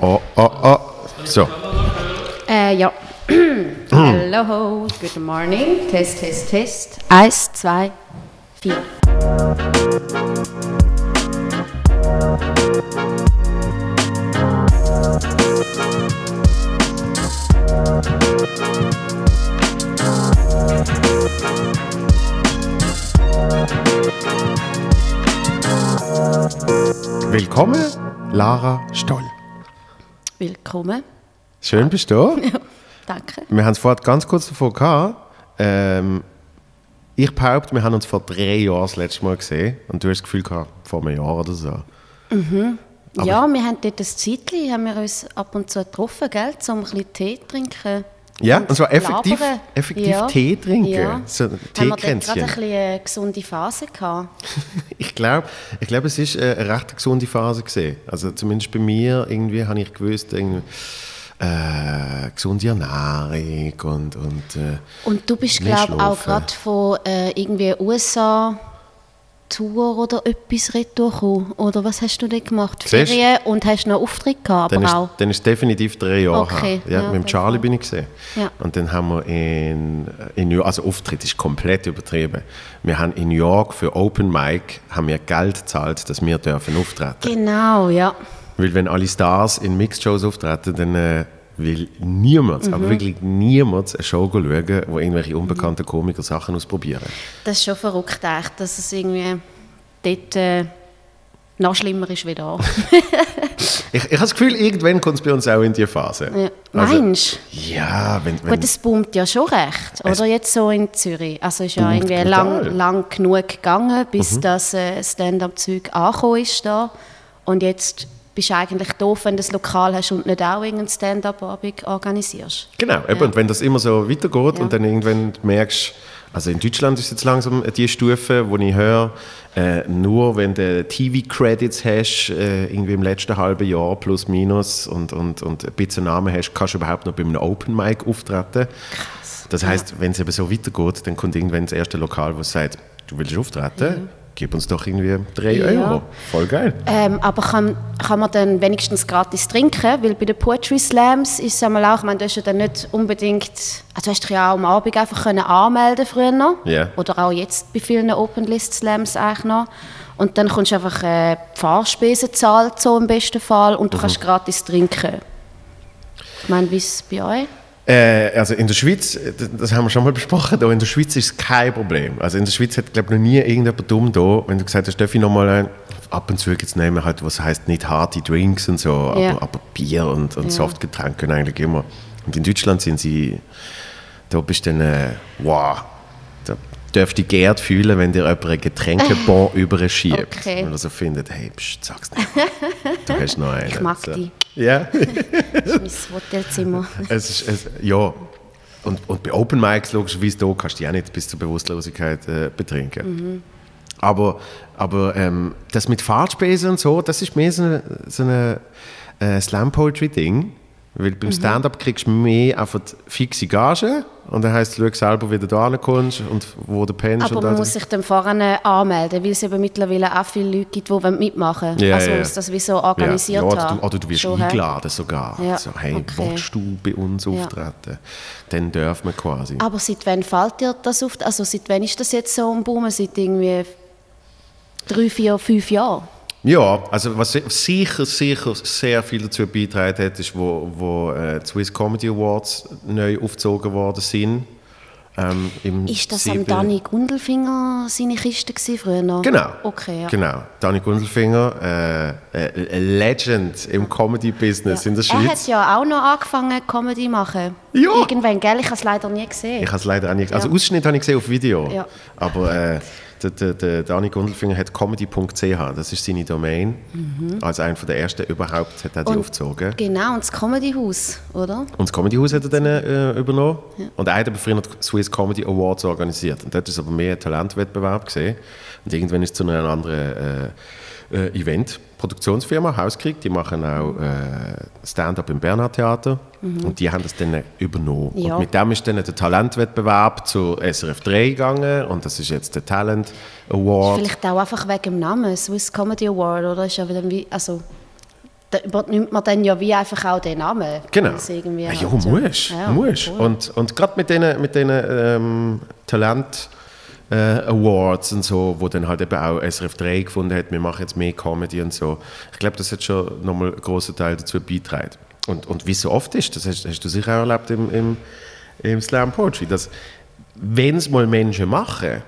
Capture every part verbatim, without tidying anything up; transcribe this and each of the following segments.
Oh, oh, oh. So. Äh, ja. Hallo, good morning. Test, test, test. Eins, zwei, vier. Willkommen, Lara Stoll. Willkommen. Schön, bist du da. Ja, danke. Wir haben es vorhin ganz kurz davon gehabt. Ähm, ich behaupte, wir haben uns vor drei Jahren das letzte Mal gesehen. Und du hast das Gefühl gehabt, vor einem Jahr oder so. Mhm. Ja, wir haben dort ein Zeitchen, haben wir uns ab und zu getroffen, gell, um ein bisschen Tee zu trinken. Ja, und zwar effektiv, effektiv ja. Tee trinken. Ja. So Teekränzchen. Haben wir gerade ein bisschen eine gesunde Phase gehabt? ich glaube, ich glaub, es war eine recht gesunde Phase gewesen. Also zumindest bei mir irgendwie habe ich gewusst, irgendwie, äh, gesunde Ernährung und... Und, äh, und du bist, glaube ich, auch gerade von äh, irgendwie U S A... Tour oder etwas retourgekommen? Oder was hast du denn gemacht? Siehst? Ferien und hast noch Auftritt gehabt? Dann aber ist, dann ist definitiv drei Jahre okay. ja, ja, mit dem Charlie bin ich gesehen. Ja. Und dann haben wir in, in New York, also Auftritt ist komplett übertrieben. Wir haben in New York für Open Mic haben wir Geld gezahlt, dass wir dürfen auftreten. Genau, ja. Weil wenn alle Stars in Mixed-Shows auftreten, dann äh, will niemand, mhm. aber wirklich niemand eine Show schauen, wo irgendwelche unbekannten Komiker Sachen ausprobieren. Das ist schon verrückt, echt, dass es irgendwie dort äh, noch schlimmer ist wie da. ich ich habe das Gefühl, irgendwann kommt es bei uns auch in diese Phase. Ja. Also, meinst du? Ja. Wenn, wenn Gut, es boomt ja schon recht, oder jetzt so in Zürich. Also es ist ja irgendwie lang, lang genug gegangen, bis mhm. das äh, Stand-up-Zeug angekommen ist da. Und jetzt... bist eigentlich doof, wenn du das Lokal hast und nicht auch irgendeinen Stand-up-Abend organisierst. Genau, eben, ja. Und wenn das immer so weitergeht ja. und dann irgendwann merkst, also in Deutschland ist jetzt langsam die Stufe, wo ich höre, äh, nur wenn du T V-Credits hast, äh, irgendwie im letzten halben Jahr plus minus und, und, und ein bisschen Namen hast, kannst du überhaupt noch bei einem Open-Mic auftreten. Krass. Das heisst, ja. wenn es eben so weitergeht, dann kommt irgendwann das erste Lokal, wo es sagt, du willst auftreten? Mhm. Gib uns doch irgendwie drei ja. Euro. Voll geil. Ähm, aber kann, kann man dann wenigstens gratis trinken? Weil bei den Poetry Slams ist es einmal auch, ich meine, du hast ja dann nicht unbedingt, also du hast dich ja auch am Abend einfach können anmelden früher noch. Yeah. Oder auch jetzt bei vielen Open-List Slams eigentlich noch. Und dann kommst du einfach äh, Fahrspesen zahlt, so im besten Fall, und du mhm. kannst gratis trinken. Ich meine, wie ist es bei euch? Also in der Schweiz, das haben wir schon mal besprochen, da in der Schweiz ist es kein Problem. Also in der Schweiz hat, glaube ich, noch nie irgendjemand dumm da, wenn du gesagt hast, darf ich noch mal ein, ab und zu jetzt nehmen, halt, was heisst nicht harte Drinks und so, ja. aber, aber Bier und, und ja. Softgetränke können eigentlich immer. Und in Deutschland sind sie, da bist du dann, äh, wow, da darfst du dich geehrt fühlen, wenn dir jemand ein Getränkebon überschiebt. Okay. Und so findet, hey, pst, sag's nicht, du hast noch einen. Ich mag so. dich. Ja. Das ist mein Hotelzimmer. Es ist, es, ja. Und, und bei Open Mics, logischerweise, da kannst du ja nicht bis zur Bewusstlosigkeit äh, betrinken. Mhm. Aber, aber ähm, das mit Fahrtspesen und so, das ist mehr so ein so äh, Slam-Poetry-Ding. Weil beim mhm. Stand-up kriegst du mehr einfach fixe Gage. Und dann heisst es, schau selber, wie du da hinkommst und wo du pennst. Aber man muss sich dann vorne anmelden, weil es eben mittlerweile auch viele Leute gibt, die mitmachen wollen. Yeah, also yeah. muss das wie so organisiert yeah. ja, haben. Oder du, oder du wirst so, eingeladen sogar. Ja. So, hey, okay. willst du bei uns ja. auftreten? Dann dürfen wir quasi. Aber seit wann fällt dir das auf? Also seit wann ist das jetzt so ein Boom? Seit irgendwie drei, vier, fünf Jahren? Ja, also was sicher, sicher sehr viel dazu beigetragen hat, ist, wo, wo äh, die Swiss Comedy Awards neu aufgezogen worden sind. Ähm, im ist das am Dani Gundelfinger seine Kiste gewesen, früher noch? Genau. Okay, ja. Genau. Dani Gundelfinger, äh, äh, a Legend im Comedy-Business ja. in der Schweiz. Er hat ja auch noch angefangen, Comedy zu machen. Ja. Irgendwann, gell? Ich habe es leider nie gesehen. Ich habe es leider auch nie gesehen. Also ja. Ausschnitt habe ich gesehen auf Video. Ja. Aber... Äh, Der, der, der Dani Gundelfinger hat Comedy punkt c h, das ist seine Domain. Mhm. Als einer der ersten überhaupt hat er die und, aufgezogen. Genau, und das Comedy-Haus, oder? Und das Comedy-Haus hat er dann äh, übernommen. Ja. Und er hat aber früher Swiss Comedy Awards organisiert. Und dort war es aber mehr ein Talentwettbewerb gesehen. Und irgendwann ist es zu einer anderen äh, äh, Event-Produktionsfirma, Hauskrieg. Die machen auch äh, Stand-up im Bernhard-Theater. Mhm. Und die haben das dann übernommen. Ja. Und mit dem ist dann der Talentwettbewerb zu S R F drei gegangen und das ist jetzt der Talent Award. Vielleicht auch einfach wegen dem Namen, Swiss Comedy Award, oder? Ist ja wieder, also da übernimmt man dann ja wie einfach auch den Namen. Genau. Irgendwie ja, ja, musst, ja, musst. Cool. Und, und gerade mit diesen mit ähm, Talent äh, Awards und so, wo dann halt eben auch S R F drei gefunden hat, wir machen jetzt mehr Comedy und so. Ich glaube, das hat schon nochmal einen grossen Teil dazu beigetragen. Und, und wie es so oft ist, das hast, hast du sicher auch erlebt im, im, im Slam Poetry, dass wenn es mal Menschen machen,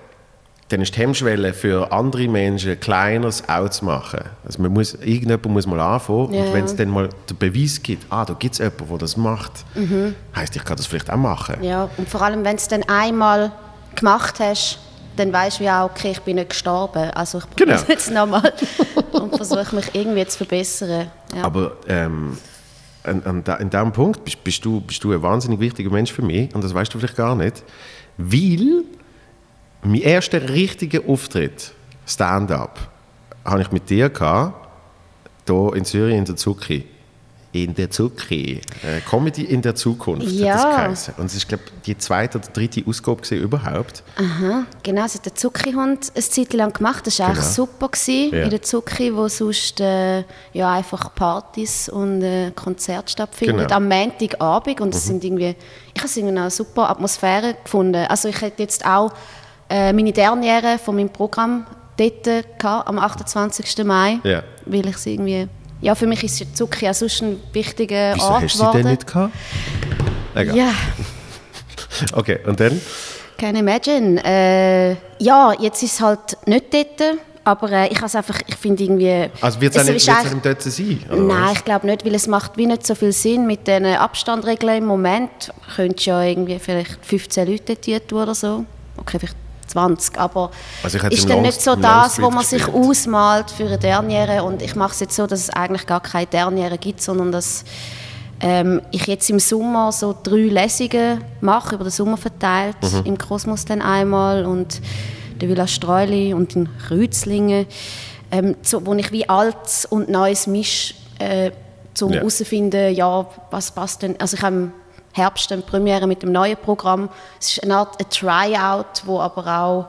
dann ist die Hemmschwelle für andere Menschen, Kleineres auch zu machen. Also man muss, irgendjemand muss mal anfangen, ja, und wenn es dann mal den Beweis gibt, ah, da gibt es jemanden, der das macht, mhm, heisst, ich kann das vielleicht auch machen. Ja, und vor allem, wenn du es dann einmal gemacht hast, dann weisst du ja auch, okay, ich bin nicht gestorben, also ich probiere es jetzt nochmal und versuche mich irgendwie zu verbessern. Ja. Aber ähm, an, an, an diesem Punkt bist, bist, du, bist du ein wahnsinnig wichtiger Mensch für mich, und das weißt du vielleicht gar nicht, weil mein erster richtiger Auftritt, Stand-up, hatte ich mit dir gehabt, hier in Zürich in der Zukki. In der Zukki. Äh, Comedy in der Zukunft, ja, hat das geheißen. Und es ist, glaube ich, die zweite oder dritte Ausgabe gewesen, überhaupt. Aha, genau. Also der Zuckerhund eine Zeit lang gemacht. Das war, genau, echt super gewesen, ja, in der Zukki, wo sonst äh, ja, einfach Partys und äh, Konzerte stattfinden. Genau. Am Montagabend. Und es, mhm, sind irgendwie, ich habe irgendwie eine super Atmosphäre gefunden. Also ich hätte jetzt auch meine Derniere von meinem Programm dort am achtundzwanzigsten Mai, yeah, weil ich sie irgendwie, ja, für mich ist Zukki ja sonst ein wichtiger Wieso Ort geworden. Wieso hast du sie denn nicht gehabt? Egal. Ja. Okay, und dann? Can imagine. Äh, ja, jetzt ist es halt nicht dort, aber äh, ich habe es einfach, ich finde irgendwie... Also wird es auch nicht dort sein? Oder nein, was? Ich glaube nicht, weil es macht wie nicht so viel Sinn mit den Abstandregeln im Moment. Könntest ja irgendwie vielleicht fünfzehn Leute dort oder so. Okay, vielleicht zwanzig, aber also ist dann nicht so das, was man sich ausmalt für eine Derniere, und ich mache es jetzt so, dass es eigentlich gar keine Derniere gibt, sondern dass ähm, ich jetzt im Sommer so drei Lesungen mache, über den Sommer verteilt, mhm, im Kosmos dann einmal und der Villa Streuli und in Kreuzlingen, ähm, so, wo ich wie Altes und Neues mische, äh, um herauszufinden, ja, ja, was passt denn, also ich habe Herbst eine Premiere mit dem neuen Programm. Es ist eine Art ein Tryout, wo aber auch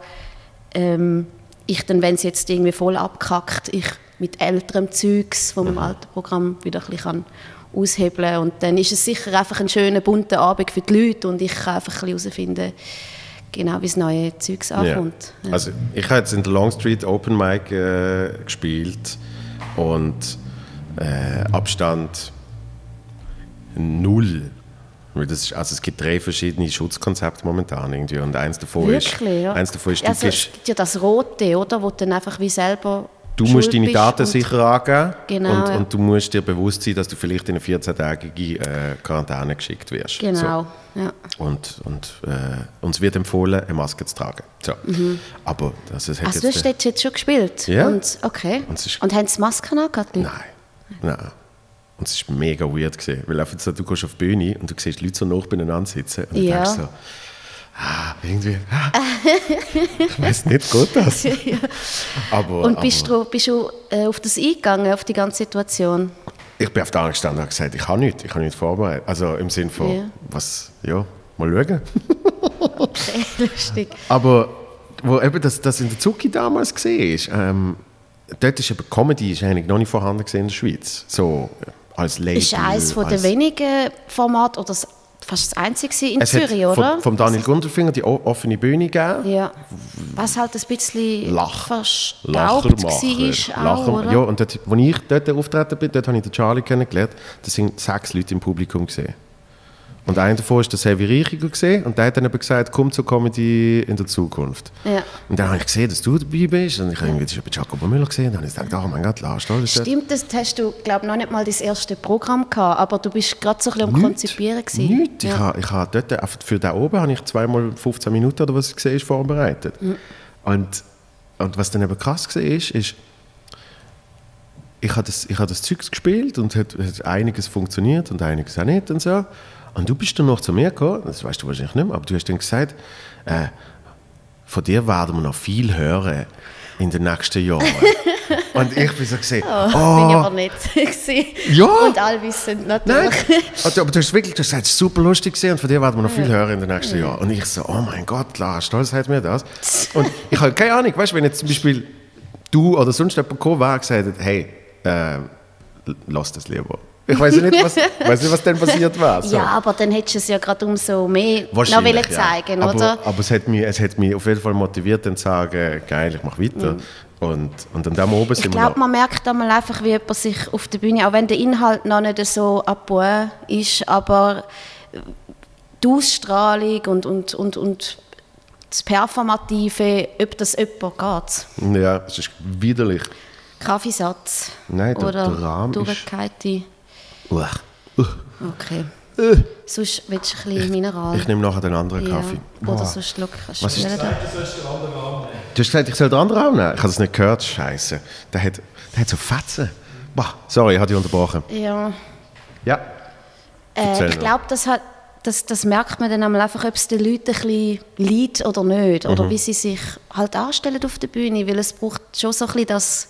ähm, ich dann, wenn es jetzt irgendwie voll abkackt, ich mit älterem Zeugs von meinem alten Programm wieder ein bisschen aushebeln kann. Und dann ist es sicher einfach ein schöner, bunter Abend für die Leute, und ich kann einfach ein bisschen herausfinden, genau, wie das neue Zeugs ankommt. Ja. Ja. Also ich habe jetzt in der Longstreet Open Mic äh, gespielt und äh, Abstand null. Das ist, also es gibt drei verschiedene Schutzkonzepte momentan irgendwie, und eins davon Wirklich, ist, ja. eins davon ist, also es gibt ja das Rote, oder, wo du dann einfach wie selber Du Schuld musst deine Daten sicher angeben, genau, und, ja, und du musst dir bewusst sein, dass du vielleicht in eine vierzehn-tägige äh, Quarantäne geschickt wirst. Genau. So. Ja. Und, und äh, uns wird empfohlen, eine Maske zu tragen. So. Mhm. Aber das also, also jetzt du hast jetzt schon gespielt? Ja. Und, okay. Und, ist, und haben sie Masken angehabt? Nein. Nein. Und es war mega weird gewesen, weil einfach so, du gehst auf die Bühne und du siehst Leute so nah beieinander sitzen und du, ja, denkst so, ah, irgendwie, ah, ich weiss nicht, geht das? Ja. Aber, und bist, aber, du, bist du äh, auf das eingegangen, auf die ganze Situation? Ich bin auf der anderen gestanden und habe gesagt, ich kann nichts, ich kann nichts vorbereiten. Also im Sinne von, ja, was, ja, mal schauen. Okay, lustig. Aber wo eben das, das in der Zukki damals war, ähm, dort ist eben Comedy ist eigentlich noch nicht vorhanden in der Schweiz. So, als Label, ist eines von als der wenigen Formate, oder fast das einzige in Zürich, oder? Vom Dani Gundelfinger die offene Bühne gegeben. Ja. Was halt ein bisschen Lach, verstaubt war. Ja, und dort, als ich dort auftreten bin, dort habe ich den Charlie kennengelernt, da sind sechs Leute im Publikum gesehen. Und einer davon war der Sevi Reichiger gesehen, und der hat dann eben gesagt, komm zur Comedy in der Zukunft. Ja. Und dann habe ich gesehen, dass du dabei bist, und ich habe irgendwie bei Jacob Obermüller gesehen, und dann habe ich gedacht, oh mein Gott, Lara Stoll ist das. Stimmt, das hast du, glaube ich, noch nicht mal dein erstes Programm gehabt, aber du bist gerade so ein bisschen am Konzipieren gewesen. Nicht. Ja. Ich habe, ich habe dort, für da oben habe ich zweimal fünfzehn Minuten oder was gesehen, vorbereitet. Mhm. Und, und was dann eben krass war, ist, ist ich habe das, ich habe das Zeug gespielt und hat, hat einiges funktioniert und einiges auch nicht und so. Und du bist dann noch zu mir gekommen, das weißt du wahrscheinlich nicht mehr, aber du hast dann gesagt, äh, von dir werden wir noch viel hören in den nächsten Jahren. Und ich bin so gesehen, oh, oh, bin ich aber nicht. Ja. Und allwissend natürlich. Nein. Also, aber du hast wirklich, du hast gesagt, es war super lustig gewesen, und von dir werden wir noch viel hören in den nächsten Jahren. Und ich so, oh mein Gott, Lara Stoll sagt mir das. Und ich habe keine Ahnung, weißt du, wenn jetzt zum Beispiel du oder sonst jemand gekommen wäre und gesagt hat, hey, äh, lass das lieber. Ich weiß ja nicht, was, nicht, was dann passiert war. So. Ja, aber dann hättest du es ja gerade umso mehr noch zeigen ja. aber, oder? Aber es hat, mich, es hat mich auf jeden Fall motiviert, dann zu sagen, geil, ich mache weiter. Mhm. Und, und dann da oben sind ich glaube, man merkt einmal einfach, wie jemand sich auf der Bühne, auch wenn der Inhalt noch nicht so à point ist, aber die Ausstrahlung und, und, und, und das Performative, ob das jemand geht. Ja, es ist widerlich. Kaffeesatz. Nein, der oder Rahmen ist... Uah. Uah. Okay. Uah. Sonst willst du ein bisschen Mineral. Ich nehme nachher den anderen Kaffee. Ja. Oder so einen Schluck. Du hast gesagt, du sollst den anderen Raum nehmen. Du hast gesagt, ich soll den anderen Raum nehmen? Ich habe das nicht gehört, Scheiße. Der hat, der hat so Fetzen. Bah. Sorry, ich habe dich unterbrochen. Ja. Ja. Äh, ich glaube, das, das, das merkt man dann einfach, ob es den Leuten ein bisschen leid oder nicht. Oder mhm. wie sie sich halt anstellen auf der Bühne. Weil es braucht schon so ein bisschen das,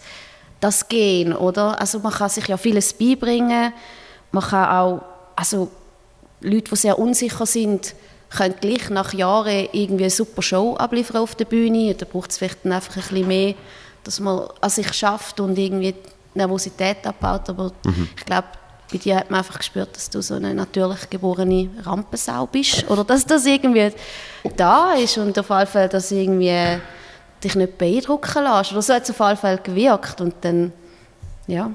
das Gehen, oder? Also man kann sich ja vieles beibringen. Man kann auch, also Leute, die sehr unsicher sind, können gleich nach Jahren irgendwie eine super Show abliefern auf der Bühne. Da braucht es vielleicht dann einfach ein bisschen mehr, dass man an sich schafft und irgendwie die Nervosität abbaut. Aber mhm. ich glaube, bei dir hat man einfach gespürt, dass du so eine natürlich geborene Rampensau bist. Oder dass das irgendwie da ist und auf jeden Fall, dass irgendwie dich nicht beeindrucken lässt. Oder so hat es auf jeden Fall gewirkt. Und dann, ja...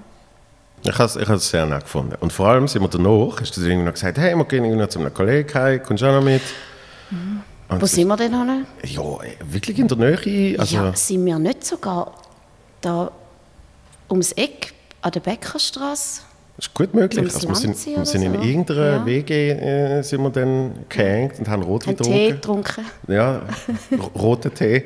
Ich habe es sehr nett gefunden. Und vor allem sind wir danach, hast du dir noch gesagt, hey, wir gehen noch zu einem Kollegen heim, kommst du auch noch mit? Mhm. Wo sind wir denn hin? Ja, wirklich in der Nähe. Also ja, sind wir nicht sogar da ums Eck an der Bäckerstrasse? Das ist gut möglich. Also wir sind, wir sind so. in irgendeiner ja. W G äh, sind wir dann gehängt und haben Rotwein getrunken. Tee getrunken. Ja, roten Tee.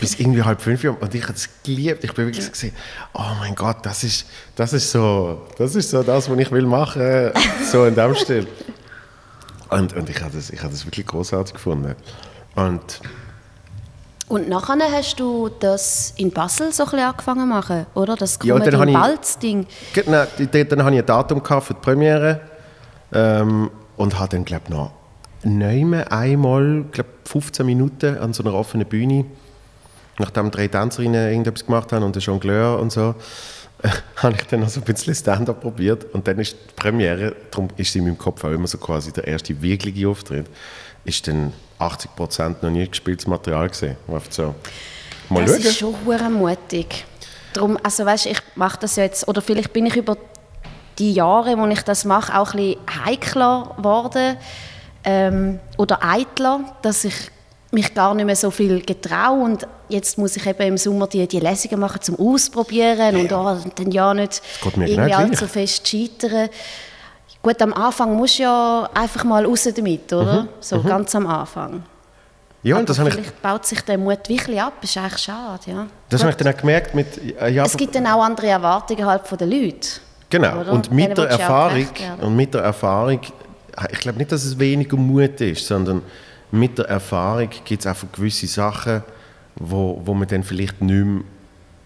Bis irgendwie halb fünf Uhr. Und ich habe es geliebt. Ich bin wirklich so gesehen, oh mein Gott, das ist, das ist so, das ist so das, was ich will machen, so in dem Stil. Und, und ich habe das, ich habe das wirklich großartig gefunden. Und, und nachher hast du das in Basel so ein bisschen angefangen zu machen, oder? Das Comedy-Balz-Ding. Ja, dann, dann, dann hatte ich ein Datum für die Premiere ähm, und habe dann, glaube ich, noch neunmal, einmal, glaube fünfzehn Minuten an so einer offenen Bühne, nachdem drei Tänzerinnen irgendetwas gemacht haben und der Jongleur und so, äh, habe ich dann noch so ein bisschen Stand-up probiert. Und dann ist die Premiere, darum ist sie in meinem Kopf auch immer so quasi der erste wirkliche Auftritt, ist dann achtzig Prozent noch nie gespieltes Material gesehen. So. Mal das schauen. Ist schon hure mutig. Darum, also weißt, ich mache das ja jetzt, oder vielleicht bin ich über die Jahre, wo ich das mache, auch ein bisschen heikler geworden ähm, oder eitler, dass ich mich gar nicht mehr so viel getraue. Und jetzt muss ich eben im Sommer die, die Lesungen machen, zum Ausprobieren ja, und, oh, und dann ja nicht irgendwie allzu fest scheitern. Gut, am Anfang musst du ja einfach mal raus damit, oder? Mhm. So mhm. ganz am Anfang. Ja, und das vielleicht ich... baut sich der Mut wirklich ab, das ist eigentlich schade, ja. Das habe ich dann auch gemerkt mit... Ja, es gibt dann auch andere Erwartungen halt von den Leuten. Genau, oder? Und, mit der Erfahrung, und mit der Erfahrung, ich glaube nicht, dass es weniger Mut ist, sondern mit der Erfahrung gibt es einfach gewisse Sachen, wo, wo man dann vielleicht nicht mehr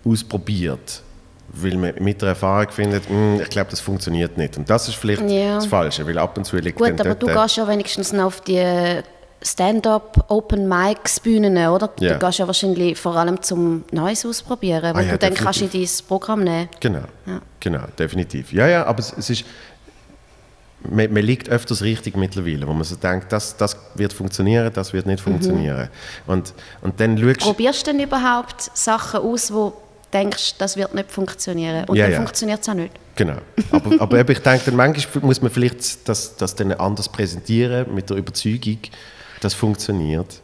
ausprobiert. Weil man mit der Erfahrung findet, ich glaube, das funktioniert nicht. Und das ist vielleicht ja. das Falsche, weil ab und zu liegt gut, aber du gehst ja wenigstens noch auf die Stand-up-Open-Mics-Bühnen, oder? Ja. Du gehst ja wahrscheinlich vor allem zum Neues ausprobieren, weil ah, ja, du dann kannst in dein Programm nehmen. Genau, ja. genau, definitiv. Ja, ja, aber es, es ist... Man, man liegt öfters richtig mittlerweile, wo man so denkt, das, das wird funktionieren, das wird nicht funktionieren. Mhm. Und, und dann schaust... Probierst du denn überhaupt Sachen aus, wo denkst, das wird nicht funktionieren. Und ja, dann ja. funktioniert es auch nicht. Genau. Aber, aber ich denke, manchmal muss man vielleicht das, das dann anders präsentieren, mit der Überzeugung, das funktioniert.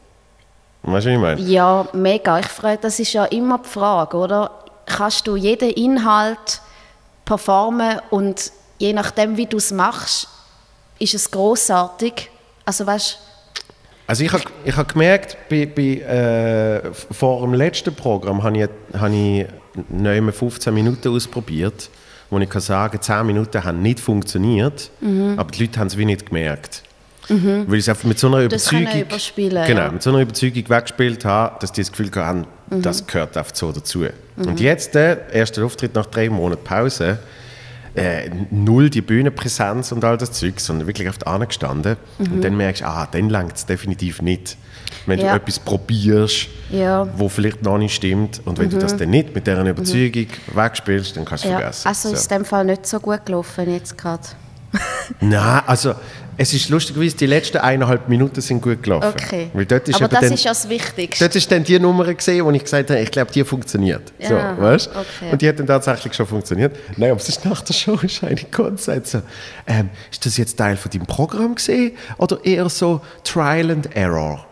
Weißt du, was ich meine? Ja, mega. Ich freu, das ist ja immer die Frage, oder? Kannst du jeden Inhalt performen und je nachdem, wie du es machst, ist es grossartig. Also, weißt, also ich habe ich hab gemerkt, bei, bei, äh, vor dem letzten Programm habe ich, hab ich neunmal fünfzehn Minuten ausprobiert, wo ich kann sagen, zehn Minuten haben nicht funktioniert, mhm. aber die Leute haben es wie nicht gemerkt. Mhm. Weil ich es einfach mit so einer Überzeugung, genau, ja. mit so einer Überzeugung weggespielt habe, dass die das Gefühl hatten, mhm. das gehört einfach so dazu. Mhm. Und jetzt, der erste Auftritt nach drei Monaten Pause, Äh, null die Bühnenpräsenz und all das Zeug, sondern wirklich auf der Ane gestanden. Mhm. Und dann merkst du, ah, dann langt es definitiv nicht. wenn ja. du etwas probierst, ja. wo vielleicht noch nicht stimmt, und wenn mhm. du das dann nicht mit dieser Überzeugung mhm. wegspielst, dann kannst du es ja. vergessen. Also so. Ist in dem Fall nicht so gut gelaufen jetzt gerade? Nein, also es ist lustigerweise, die letzten eineinhalb Minuten sind gut gelaufen. Okay. Weil dort ist aber das dann, ist ja das Wichtigste. Dort ist dann die Nummer gesehen, wo ich gesagt habe, ich glaube, die funktioniert. Ja, so, weißt? Okay. Und die hat dann tatsächlich schon funktioniert. Nein, aber es ist nach der Show ist eine Konzert so, ähm, ist das jetzt Teil von deinem Programm gesehen oder eher so Trial and Error?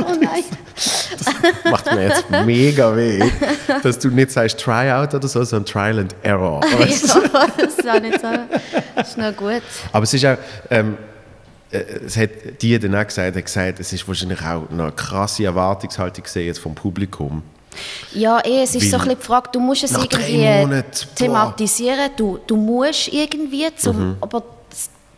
Oh nein. Das macht mir jetzt mega weh, dass du nicht sagst Tryout oder so, sondern Trial and Error. Weißt du? Ja, das war nicht so. Das ist noch gut. Aber es ist auch, ähm, es hat die dann auch gesagt, hat gesagt, es ist wahrscheinlich auch eine krasse Erwartungshaltung gesehen jetzt vom Publikum. Ja, eh, es ist weil so ein bisschen die Frage, du musst es irgendwie Monate, thematisieren, du, du musst irgendwie, zum, mhm. aber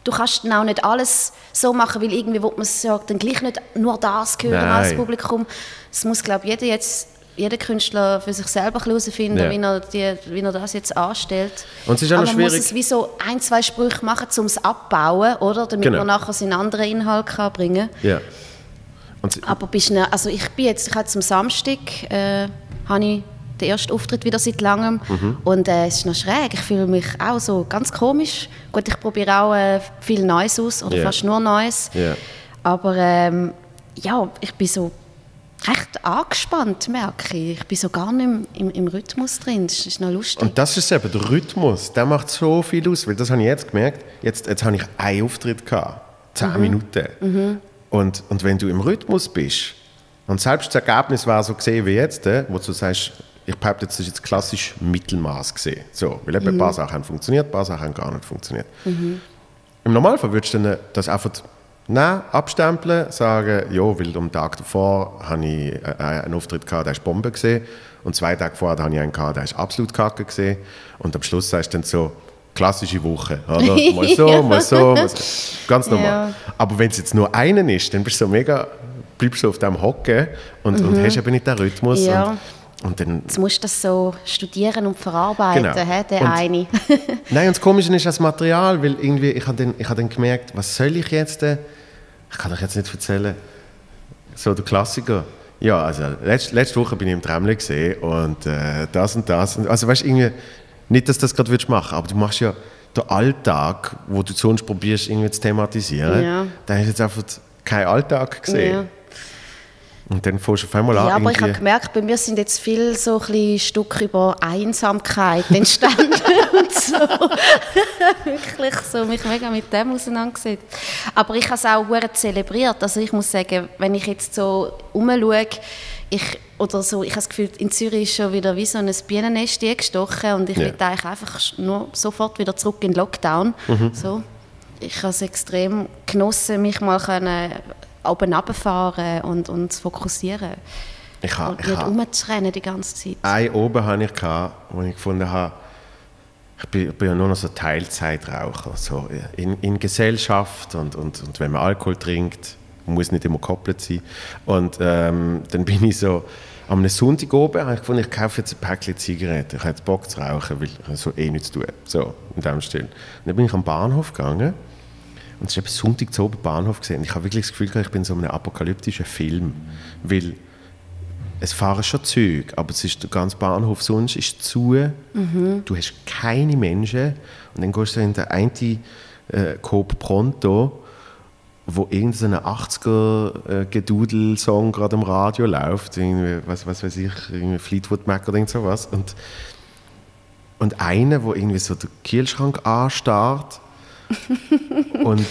du kannst dann auch nicht alles so machen, weil irgendwie will man es ja dann gleich nicht nur das hören Nein. als Publikum. Es muss, glaube ich, jeder, jetzt, jeder Künstler für sich selber herausfinden, ja. wie, er die, wie er das jetzt anstellt. Und es ist auch Aber man schwierig. muss es wie so ein, zwei Sprüche machen, um es abzubauen, oder? Damit genau. man nachher seinen anderen Inhalt kann bringen kann. Ja. Aber bist ne, also ich bin jetzt, ich habe jetzt am Samstag äh, habe ich den ersten Auftritt wieder seit langem mhm. und äh, es ist noch schräg, ich fühle mich auch so ganz komisch. Gut, ich probiere auch äh, viel Neues aus oder yeah. fast nur Neues, yeah. aber ähm, ja, ich bin so recht angespannt, merke ich. Ich bin so gar nicht im, im, im Rhythmus drin, das ist noch lustig. Und das ist eben der Rhythmus, der macht so viel aus, weil das habe ich jetzt gemerkt, jetzt, jetzt habe ich einen Auftritt gehabt, zehn mhm. Minuten mhm. Und, und wenn du im Rhythmus bist und selbst das Ergebnis war so gesehen wie jetzt, wo du sagst, ich behaupte, das ist jetzt klassisch Mittelmaß gesehen. So, weil eben mhm. ein paar Sachen haben funktioniert, ein paar Sachen haben gar nicht funktioniert. Mhm. Im Normalfall würdest du dann das einfach nehmen, abstempeln, sagen, ja, weil am Tag davor habe ich einen Auftritt gehabt, der war Bombe gesehen, und zwei Tage vorher habe ich einen gehabt, der war absolut kacke gesehen, und am Schluss sagst du dann so, klassische Woche, oder? Mal so, ja. mal so, mal so, ganz normal. Ja. Aber wenn es jetzt nur einen ist, dann bist du so mega, bleibst du auf dem hocken und, mhm. und hast eben nicht den Rhythmus. Ja. Und, Und dann, jetzt musst du das so studieren und verarbeiten, genau. he, der und, eine. Nein, und das Komische ist das Material, weil irgendwie, ich habe dann, hab dann gemerkt, was soll ich jetzt, äh, ich kann euch jetzt nicht erzählen, so der Klassiker. Ja, also letzte, letzte Woche bin ich im Tramli gesehen und äh, das und das. Und, also weißt du, irgendwie, nicht, dass du das gerade würdest machen, aber du machst ja den Alltag, wo du sonst probierst, irgendwie zu thematisieren, ja. da hast du jetzt einfach keinen Alltag gesehen. Ja. Und dann fährst du auf einmal an. Ja, aber ich habe gemerkt, bei mir sind jetzt viele so Stücke über Einsamkeit entstanden. und so. Wirklich so, mich mega mit dem auseinandergesetzt. Aber ich habe es auch sehr zelebriert. Also ich muss sagen, wenn ich jetzt so rumschaue, ich, oder so, ich habe das Gefühl, in Zürich ist schon wieder wie so ein Bienennest eingestochen und ich ja. will eigentlich einfach nur sofort wieder zurück in den Lockdown. Mhm. So. Ich habe es extrem genossen, mich mal können, oben runterfahren und, und zu fokussieren. Ich ha, und ich nicht rumzurennen die ganze Zeit. Einen oben hatte ich, wo ich gefunden habe, ich bin, bin ja nur noch so Teilzeitraucher. So in, in Gesellschaft und, und, und wenn man Alkohol trinkt, muss nicht immer gekoppelt sein. Und ähm, dann bin ich so, am Sonntag oben habe ich gefunden, ich kaufe jetzt ein Päckchen Zigaretten. Ich habe jetzt Bock zu rauchen, weil ich so eh nichts tue. So, in dem Stil. Und dann bin ich am Bahnhof gegangen. Und es ist eben Sonntag zu oben Bahnhof gesehen. Ich habe wirklich das Gefühl, ich bin in so einem apokalyptischen Film. Weil es fahren schon Züge, aber es ist der ganze Bahnhof sonst ist zu. Mhm. Du hast keine Menschen. Und dann gehst du in den einen äh, Coop Pronto, wo irgendein achtziger-Gedudel-Song gerade im Radio läuft. Irgendwie, was, was weiß ich, irgendwie Fleetwood Mac oder irgend sowas. Und, und einer, der irgendwie so den Kühlschrank anstarrt, und,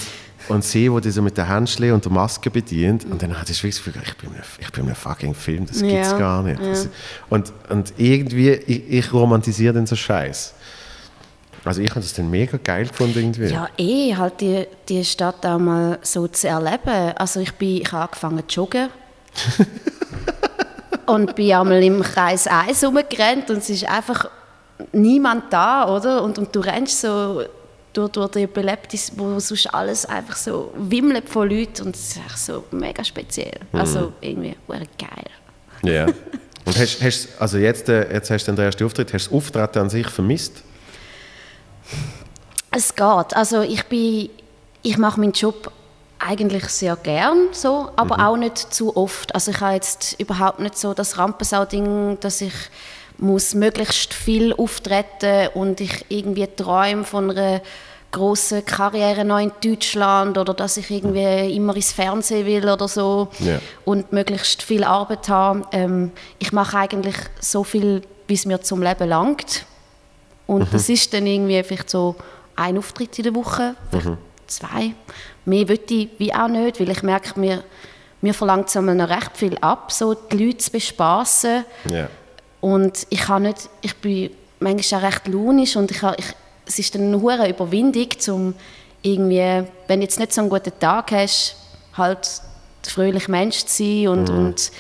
und sie, die so mit den Händchen und der Maske bedient. Und dann hatte ich wirklich das Gefühl, ich bin in einem, ich bin in einem fucking Film, das gibt es ja, gar nicht. Ja. Das, und, und irgendwie, ich, ich romantisiere dann so Scheiß. Also ich habe das dann mega geil gefunden irgendwie. Ja, eh, halt die, die Stadt auch mal so zu erleben. Also ich, bin, ich habe angefangen zu joggen. und bin einmal im Kreis eins rumgerannt und es ist einfach niemand da, oder? Und, und du rennst so durch, durch die Epileptis, wo sonst alles einfach so wimmelt von Leuten und es ist einfach so mega speziell. Mhm. Also irgendwie geil. Ja. Yeah. Und hast, hast, also jetzt, jetzt hast du den ersten Auftritt, hast du das Auftreten an sich vermisst? Es geht. Also ich, bin, ich mache meinen Job eigentlich sehr gern, so, aber mhm. auch nicht zu oft. Also ich habe jetzt überhaupt nicht so das Rampensau-Ding, dass ich muss möglichst viel auftreten und ich irgendwie träume von einer grossen Karriere noch in Deutschland oder dass ich irgendwie immer ins Fernsehen will oder so yeah. und möglichst viel Arbeit habe. Ähm, ich mache eigentlich so viel, wie es mir zum Leben langt. Und mhm. das ist dann irgendwie vielleicht so ein Auftritt in der Woche, vielleicht mhm. zwei. Mehr will ich wie auch nicht, weil ich merke, mir, mir verlangt es einmal noch recht viel ab, so die Leute zu bespassen. Yeah. Und ich, habe nicht, ich bin manchmal auch recht launisch und ich, habe, ich es ist dann eine hohe Überwindung, um irgendwie, wenn du jetzt nicht so einen guten Tag hast, halt ein fröhlicher Mensch zu sein und, mhm. und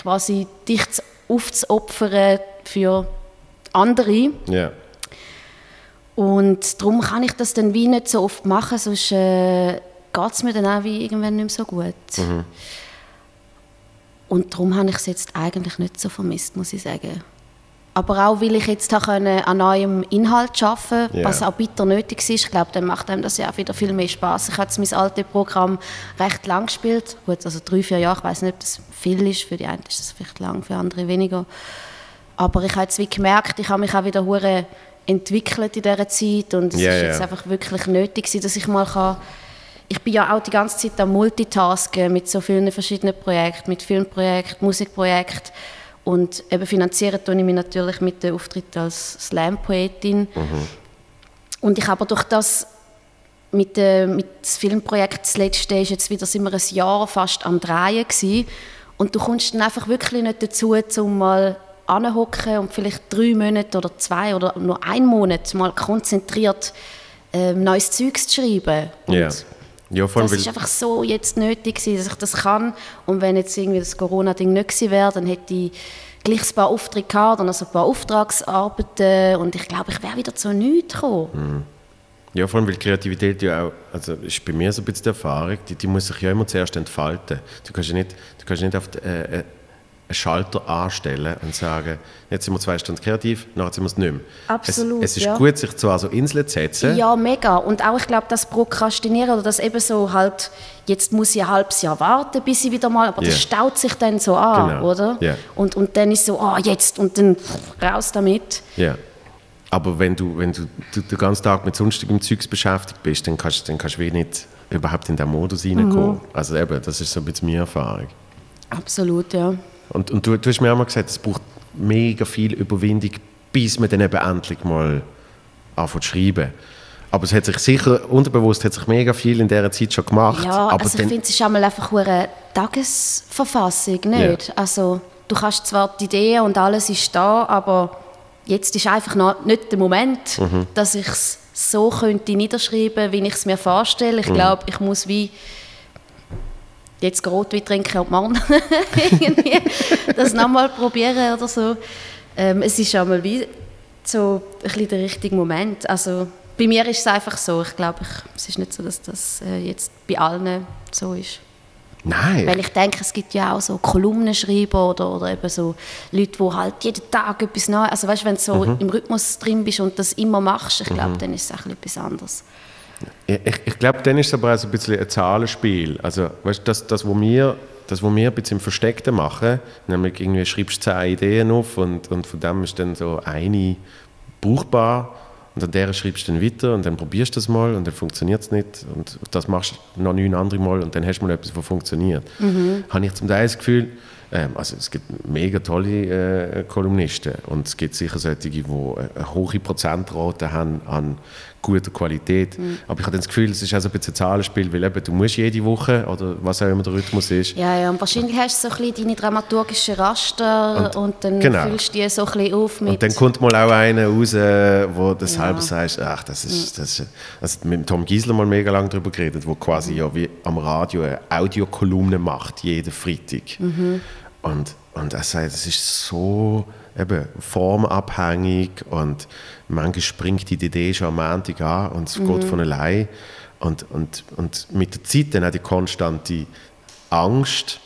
quasi dich aufzuopfern für andere. Yeah. Und darum kann ich das dann wie nicht so oft machen, sonst äh, geht es mir dann auch wie irgendwann nicht mehr so gut. Mhm. Und darum habe ich es jetzt eigentlich nicht so vermisst, muss ich sagen. Aber auch, weil ich jetzt an neuem Inhalt arbeiten konnte, yeah. was auch bitter nötig war. Ich glaube, dann macht einem das ja auch wieder viel mehr Spass. Ich habe jetzt mein altes Programm recht lang gespielt. Gut, also drei, vier Jahre, ich weiss nicht, ob das viel ist. Für die einen ist das vielleicht lang, für andere weniger. Aber ich habe jetzt wie gemerkt, ich habe mich auch wieder hure entwickelt in dieser Zeit. Und es yeah, ist jetzt yeah. einfach wirklich nötig, dass ich mal kann. Ich bin ja auch die ganze Zeit am Multitasken mit so vielen verschiedenen Projekten, mit Filmprojekten, Musikprojekten. Und eben finanzieren tue ich mich natürlich mit dem Auftritt als Slam-Poetin. Mhm. Und ich habe aber durch das, mit, äh, mit das Filmprojekt, das letzte, ist jetzt wieder sind wir ein Jahr fast am Drehen gewesen. Und du kommst dann einfach wirklich nicht dazu, um mal hinzuhocken und vielleicht drei Monate oder zwei oder nur einen Monat mal konzentriert äh, neues Zeugs zu schreiben. Yeah. Ja, das ist einfach so jetzt nötig gewesen, dass ich das kann. Und wenn jetzt irgendwie das Corona-Ding nicht gewesen wäre, dann hätte ich gleich ein paar Aufträge gehabt, also ein paar Auftragsarbeiten und ich glaube, ich wäre wieder zu nichts gekommen. Mhm. Ja, vor allem, weil Kreativität ja auch, also ist bei mir so ein bisschen die Erfahrung, die, die muss sich ja immer zuerst entfalten. Du kannst ja nicht, du kannst nicht auf die, äh, einen Schalter anstellen und sagen, jetzt sind wir zwei Stunden kreativ, nachher sind wir es nicht mehr. Absolut, es, es ist ja. gut, sich zwar so Inseln zu setzen. Ja, mega. Und auch, ich glaube, das Prokrastinieren oder das eben so halt, jetzt muss ich ein halbes Jahr warten, bis ich wieder mal, aber yeah. das staut sich dann so an, genau. oder? Yeah. Und, und dann ist so, ah, oh, jetzt, und dann raus damit. Yeah. Aber wenn du, wenn du den ganzen Tag mit sonstigem Zeugs beschäftigt bist, dann kannst, dann kannst du wie nicht überhaupt in den Modus reinkommen. Mhm. Also eben, das ist so ein bisschen meine Erfahrung. Absolut, ja. Und, und du, du hast mir auch mal gesagt, es braucht mega viel Überwindung, bis man dann eben endlich mal anfängt zu schreiben. Aber es hat sich sicher, unterbewusst hat sich mega viel in dieser Zeit schon gemacht. Ja, aber also ich finde, es ist einmal einfach eine Tagesverfassung, nicht? Ja. Also, du kannst zwar die Ideen und alles ist da, aber jetzt ist einfach noch nicht der Moment, mhm. dass ich es so könnte niederschreiben, wie ich es mir vorstelle. Ich mhm. glaube, ich muss wie... jetzt Rotwein trinken und morgen irgendwie das nochmal probieren oder so. Ähm, es ist einmal wie so ein bisschen der richtige Moment. Also bei mir ist es einfach so. Ich glaube, ich, es ist nicht so, dass das äh, jetzt bei allen so ist. Nein. Weil ich denke, es gibt ja auch so Kolumnenschreiber oder, oder eben so Leute, die halt jeden Tag etwas Neues... Also weißt, wenn du so mhm. im Rhythmus drin bist und das immer machst, ich glaube, mhm. dann ist es auch etwas anderes. Ich, ich glaube, dann ist es aber auch so ein bisschen ein Zahlenspiel. Also, weißt, das, das, was wir, das, was wir ein bisschen im Versteckten machen, nämlich irgendwie schreibst du zehn Ideen auf und, und von dem ist dann so eine brauchbar und an der schreibst du dann weiter und dann probierst du das mal und dann funktioniert es nicht und das machst du noch neun andere Mal und dann hast du mal etwas, was funktioniert. Mhm. Habe ich zum Teil das Gefühl, ähm, also es gibt mega tolle äh, Kolumnisten und es gibt sicher solche, die eine hohe Prozentrate haben an guter Qualität. Mhm. Aber ich habe das Gefühl, es ist auch so ein bisschen ein Zahlenspiel, weil eben, du musst jede Woche oder was auch immer der Rhythmus ist. Ja, ja, und wahrscheinlich und, hast du so ein bisschen deine dramaturgischen Raster und, und dann genau. füllst du die so ein bisschen auf mit... Und dann kommt mal auch einer raus, wo du ja. halber sagst, ach, das ist... Das ist also mit Tom Gisler mal mega lange darüber geredet, der quasi mhm. ja wie am Radio eine Audiokolumne macht, jeden Freitag. Mhm. Und, und er sagt, es ist so... eben formabhängig und manchmal springt die Idee schon am Montag an und es mhm. geht von allein. Und, und, und mit der Zeit dann auch die konstante Angst,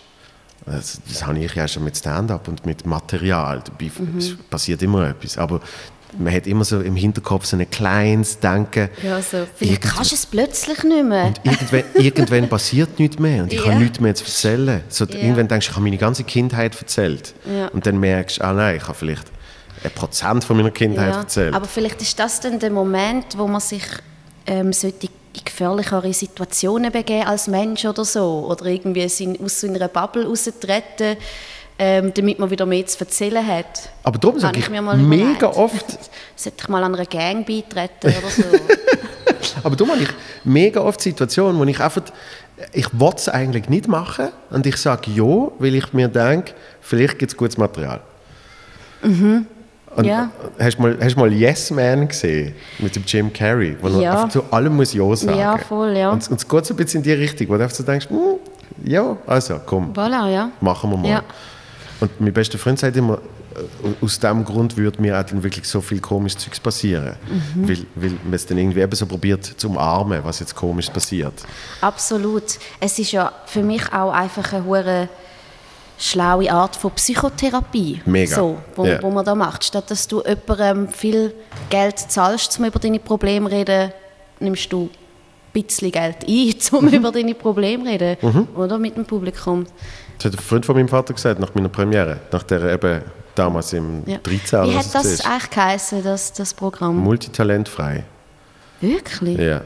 das, das habe ich ja schon mit Stand-up und mit Material, dabei mhm. es passiert immer etwas, aber man hat immer so im Hinterkopf so ein kleines Denken. Ja, so, vielleicht irgend- kannst du es plötzlich nicht mehr. Und irgendwann, irgendwann passiert nichts mehr und ich ja. kann nichts mehr zu erzählen. So, ja. Irgendwann denkst du, ich habe meine ganze Kindheit erzählt. Ja. Und dann merkst du, ah nein, ich habe vielleicht ein Prozent von meiner Kindheit ja. erzählt. Aber vielleicht ist das dann der Moment, wo man sich ähm, sollte in gefährlichere Situationen begeben als Mensch oder so. Oder irgendwie aus so einer Bubble raustreten, ähm, damit man wieder mehr zu erzählen hat. Aber darum sage ich, ich mir mal mega oft... Sollte ich mal an einer Gang beitreten oder so. Aber darum habe ich mega oft Situationen, wo ich einfach... Ich will es eigentlich nicht machen und ich sage ja, weil ich mir denke, vielleicht gibt es gutes Material. Mhm. Und ja. hast du mal, hast mal Yes Man gesehen mit dem Jim Carrey, wo ja. einfach zu allem muss ja sagen. Ja, voll, ja. Und, und es geht so ein bisschen in die Richtung, wo du einfach so denkst, mm, ja, also komm, voilà, ja. machen wir mal. Ja. Und mein bester Freund sagt immer, aus diesem Grund würde mir auch dann wirklich so viel komisches Zeugs passieren. Mhm. Weil, weil man es dann irgendwie eben so probiert zu umarmen, was jetzt komisch passiert. Absolut. Es ist ja für mich auch einfach eine hohe schlaue Art von Psychotherapie, Mega. So, wo, yeah. wo man da macht. Statt dass du jemandem viel Geld zahlst, um über deine Probleme zu reden, nimmst du ein bisschen Geld ein, um mhm. über deine Probleme zu reden, mhm. oder mit dem Publikum. Das hat ein Freund von meinem Vater gesagt, nach meiner Premiere, nach der eben damals im ja. dreizehn Wie hat das eigentlich geheißen, das, das Programm? Multitalentfrei. Wirklich? Ja.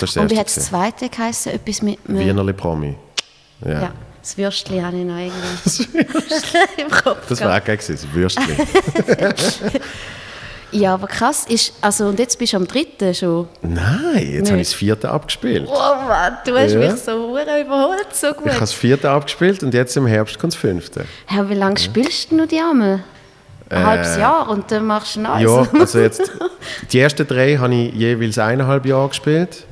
Das Und wie hat das zweite geheißen? Etwas mit... Wienerli Promi. Ja. ja. Das Würstli habe ich noch irgendwie im Kopf. Das war auch geil, das Würstli. Ja, aber krass ist, also und jetzt bist du am dritten schon? Nein, jetzt habe ich das vierte abgespielt. Oh Mann, du hast ja. mich so überholt, so gut. Ich habe das vierte abgespielt und jetzt im Herbst kommt das fünfte. Ja, wie lange ja. spielst du noch die einmal? Ein äh, halbes Jahr und dann machst du noch eins. Ja, also jetzt, die ersten drei habe ich jeweils eineinhalb Jahre gespielt.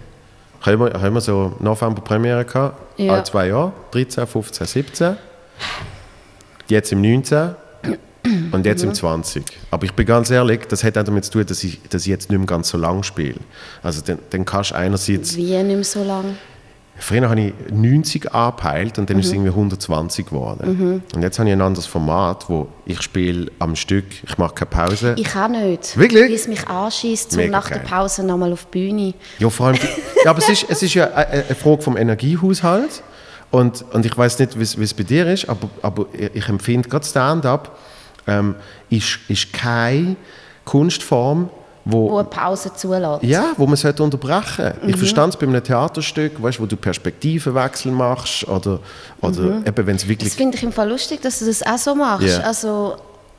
Haben wir, haben wir so November-Premiere gehabt, ja. alle zwei Jahre, dreizehn, fünfzehn, siebzehn, jetzt im neunzehn und jetzt ja. im zwanzig. Aber ich bin ganz ehrlich, das hat auch damit zu tun, dass ich, dass ich jetzt nicht mehr ganz so lange spiele. Also dann, dann kannst du einerseits... Wie nicht mehr so lange? Früher habe ich neunzig angepeilt und dann mhm. ist es irgendwie hundertzwanzig geworden. Mhm. Und jetzt habe ich ein anderes Format, wo ich spiele am Stück, ich mache keine Pause. Ich auch nicht. Wirklich? Weil es mich anschießt, um nach geil. Der Pause nochmal auf die Bühne. Ja, vor allem, ja, aber es ist, es ist ja eine Frage vom Energiehaushalt. Und, und ich weiß nicht, wie es bei dir ist, aber, aber ich empfinde gerade Stand-up ähm, ist, ist keine Kunstform, Wo, wo eine Pause zulässt. Ja, wo man es halt unterbrechen. Mhm. Ich verstand es bei einem Theaterstück, weißt, wo du Perspektivenwechsel machst oder, oder mhm. eben wenn es wirklich... Das finde ich im Fall lustig, dass du das auch so machst. Yeah. Also,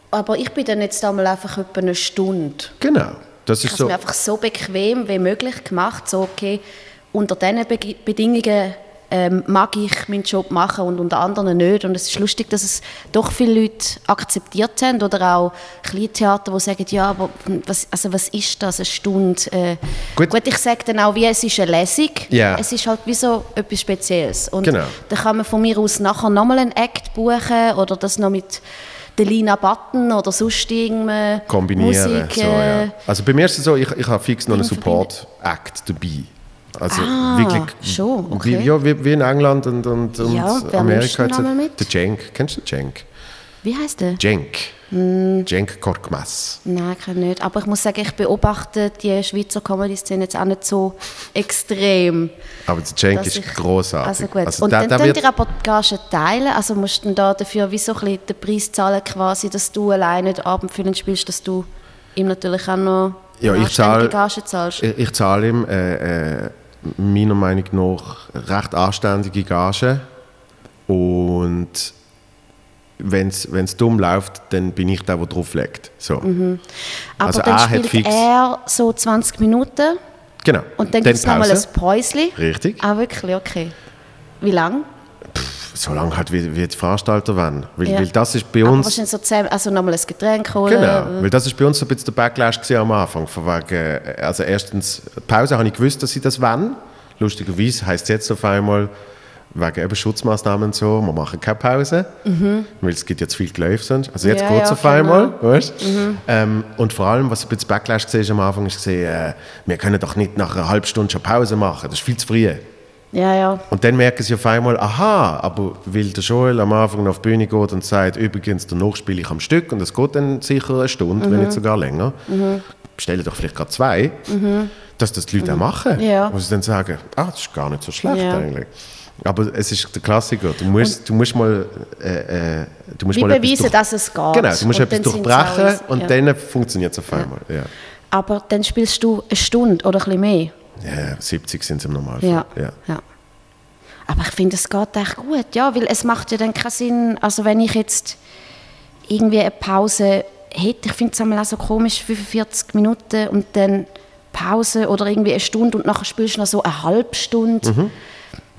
aber ich bin dann jetzt einmal einfach etwa eine Stunde. Genau. Das ist so. Mir einfach so bequem wie möglich gemacht, so okay, unter diesen Be- Bedingungen ähm, mag ich meinen Job machen und unter anderen nicht. Und es ist lustig, dass es doch viele Leute akzeptiert haben oder auch Kleintheater, die sagen, ja, aber was, also was ist das, eine Stunde? Äh, gut. gut, ich sage dann auch, wie es ist eine Lesung. Yeah. Es ist halt wie so etwas Spezielles. Und genau. dann kann man von mir aus nachher nochmal einen Act buchen oder das noch mit der Lina Button oder sonst irgendeine Kombinieren, Musik. So, ja. Also bei mir ist es so, ich, ich habe fix noch einen Support-Act dabei. Also ah, wirklich, schon, okay. wie, ja, wie, wie in England und, und, und ja, Amerika. Jetzt, der Cenk, kennst du den Cenk? Wie heißt der? Cenk. Mm. Cenk Korkmaz. Nein, ich nicht. Aber ich muss sagen, ich beobachte die Schweizer Comedy-Szene jetzt auch nicht so extrem. Aber der Cenk ist ich, grossartig. Also gut. Also und der, dann, der dann wird ihr aber die Gage teilen. Also musst du da dafür wie so ein bisschen den Preis zahlen, quasi, dass du alleine nicht abendfüllend spielst, dass du ihm natürlich auch noch ja, ich zahl, Gage zahlst. Ich, ich zahle ihm... Äh, äh, meiner Meinung nach recht anständige Gage und wenn es dumm läuft, dann bin ich der, der drauf legt. So. Mhm. Aber also dann er spielt fix er so zwanzig Minuten genau. und dann gibt es nochmal ein Päuschen. Richtig. Ah wirklich, okay. Wie lange? So lange halt wie, wie die Veranstalter wollen. Weil, ja. weil das ist bei uns... Aber so zehn, also nochmal ein Getränk holen. Genau, weil das ist bei uns so ein bisschen der Backlash am Anfang. Von wegen, also erstens, Pause habe ich gewusst, dass sie das wollen. Lustigerweise heisst es jetzt auf einmal, wegen eben Schutzmaßnahmen und so, wir machen keine Pause, mhm. weil es gibt ja zu viel Geläufe sonst. Also jetzt ja, geht es ja, auf einmal, genau. weißt? Mhm. Ähm, und vor allem, was ein bisschen Backlash war am Anfang, ist gesehen, äh, wir können doch nicht nach einer halben Stunde schon Pause machen, das ist viel zu früh. Ja, ja. Und dann merken sie auf einmal, aha, aber weil der Joel am Anfang auf die Bühne geht und sagt, übrigens, danach spiele ich am Stück und das geht dann sicher eine Stunde, mhm. wenn nicht sogar länger, mhm. bestellen doch vielleicht gerade zwei, mhm. dass das die Leute mhm. auch machen. Ja. Und sie dann sagen, ah, das ist gar nicht so schlecht ja. eigentlich. Aber es ist der Klassiker, du musst, du musst mal, äh, du musst mal beweisen, durch... dass es geht. Genau, du musst und etwas durchbrechen alles, und ja. dann funktioniert es auf einmal. Ja. Ja. Aber dann spielst du eine Stunde oder ein bisschen mehr. Ja, siebzig sind es im Normalfall. Ja. Ja. Ja. Aber ich finde, es geht echt gut, ja, weil es macht ja dann keinen Sinn, also wenn ich jetzt irgendwie eine Pause hätte, ich finde es einmal auch so komisch, fünfundvierzig Minuten und dann Pause oder irgendwie eine Stunde und nachher spielst du noch so eine halbe Stunde. Mhm.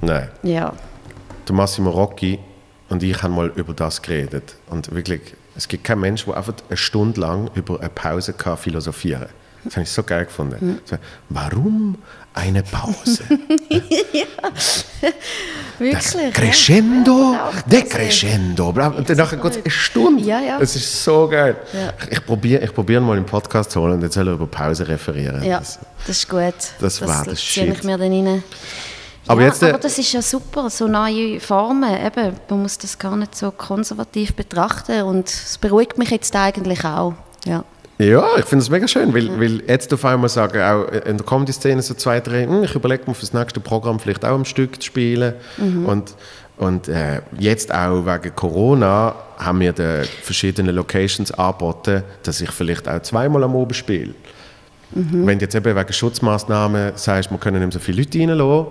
Nein. Ja. Der Massimo Rocky und ich haben mal über das geredet. Und wirklich, es gibt keinen Menschen, der einfach eine Stunde lang über eine Pause kann philosophieren. Das habe ich so geil gefunden. Hm. So, warum eine Pause? ja. Wirklich. Crescendo, ja, decrescendo. Und danach geht es eine Stunde. Ja, ja. Das ist so geil. Ja. Ich probiere ich probier mal im Podcast zu holen und jetzt soll er über Pause referieren. Ja, das, das ist gut. Das, das war das Shit. Ich mir dann rein. Ja, aber, jetzt, aber das ist ja super, so neue Formen, eben, man muss das gar nicht so konservativ betrachten und es beruhigt mich jetzt eigentlich auch. Ja, ja, ich finde es mega schön, weil, ja. weil jetzt auf einmal sagen, auch in der Comedy-Szene so zwei, drei, ich überlege mir für das nächste Programm vielleicht auch ein Stück zu spielen mhm. und, und äh, jetzt auch wegen Corona haben wir den verschiedenen Locations angeboten, dass ich vielleicht auch zweimal am Abend spiele. Mhm. Wenn du jetzt eben wegen Schutzmaßnahmen sagst, wir können nicht so viele Leute reinlassen,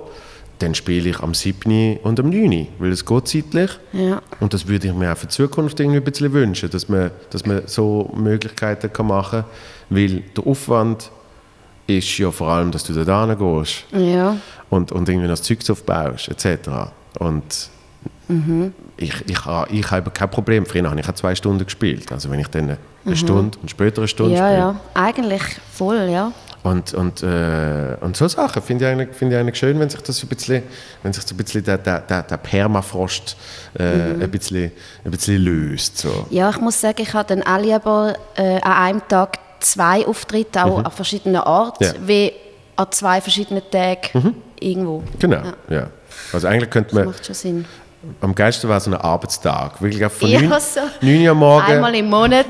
dann spiele ich am siebten und am neunten weil es geht zeitlich. Ja. Und das würde ich mir auch für die Zukunft irgendwie ein bisschen wünschen, dass man, dass man so Möglichkeiten kann machen kann, weil der Aufwand ist ja vor allem, dass du da hingehst ja. und, und irgendwie noch das Zeug aufbaust, et cetera. Und mhm. ich, ich, habe, ich habe kein Problem, früher habe ich auch zwei Stunden gespielt, also wenn ich dann eine mhm. Stunde und später eine Stunde ja, spiele. Ja, eigentlich voll, ja. Und, und, äh, und so Sachen finde ich eigentlich, find ich eigentlich schön, wenn sich das so ein bisschen, wenn sich so ein bisschen der, der, der Permafrost äh, mhm. ein, bisschen, ein bisschen löst. So. Ja, ich muss sagen, ich habe dann auch lieber äh, an einem Tag zwei Auftritte, auch mhm. an verschiedenen Orten, ja. wie an zwei verschiedenen Tagen mhm. irgendwo. Genau, ja. ja. Also eigentlich könnte man... Das macht schon Sinn. Am geilsten war so ein Arbeitstag, wirklich von ja, neun, so neun Uhr morgens. Einmal im Monat.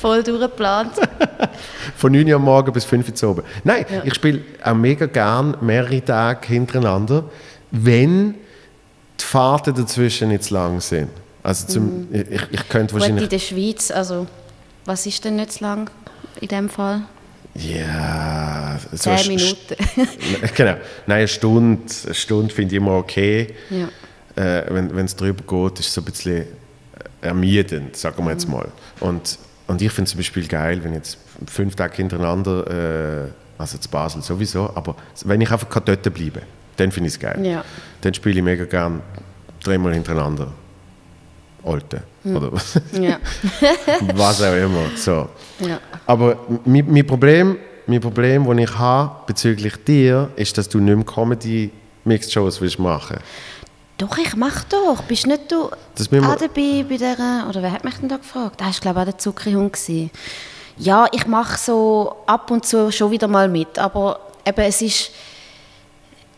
Voll durchgeplant. Von neun Uhr am Morgen bis fünf Uhr oben. Nein, ja. ich spiele auch mega gern mehrere Tage hintereinander, wenn die Fahrten dazwischen nicht zu lang sind. Also zum, mhm. ich, ich könnte wahrscheinlich... Gut, in der Schweiz, also was ist denn nicht zu lang in dem Fall? Ja... So zehn Minuten. Genau. Nein, eine Stunde, eine Stunde finde ich immer okay. Ja. Äh, wenn es drüber geht, ist es so ein bisschen ermüdend, sagen wir jetzt mal. Und, und ich finde es zum Beispiel geil, wenn jetzt fünf Tage hintereinander, äh, also zu Basel sowieso, aber wenn ich einfach dort bleiben kann, dann finde ich es geil. Ja. Dann spiele ich mega gern dreimal hintereinander. Alte, hm. oder was? Ja. Was auch immer. So. Ja. Aber mein, mein Problem, mein Problem, das ich habe bezüglich dir, ist, dass du nicht mehr Comedy-Mixed-Shows willst machen. Doch, ich mach doch. Bist nicht du auch dabei bei dieser, oder wer hat mich denn da gefragt? Da war, glaube ich, auch der Zuckerhund. Ja, ich mache so ab und zu schon wieder mal mit, aber eben, es ist,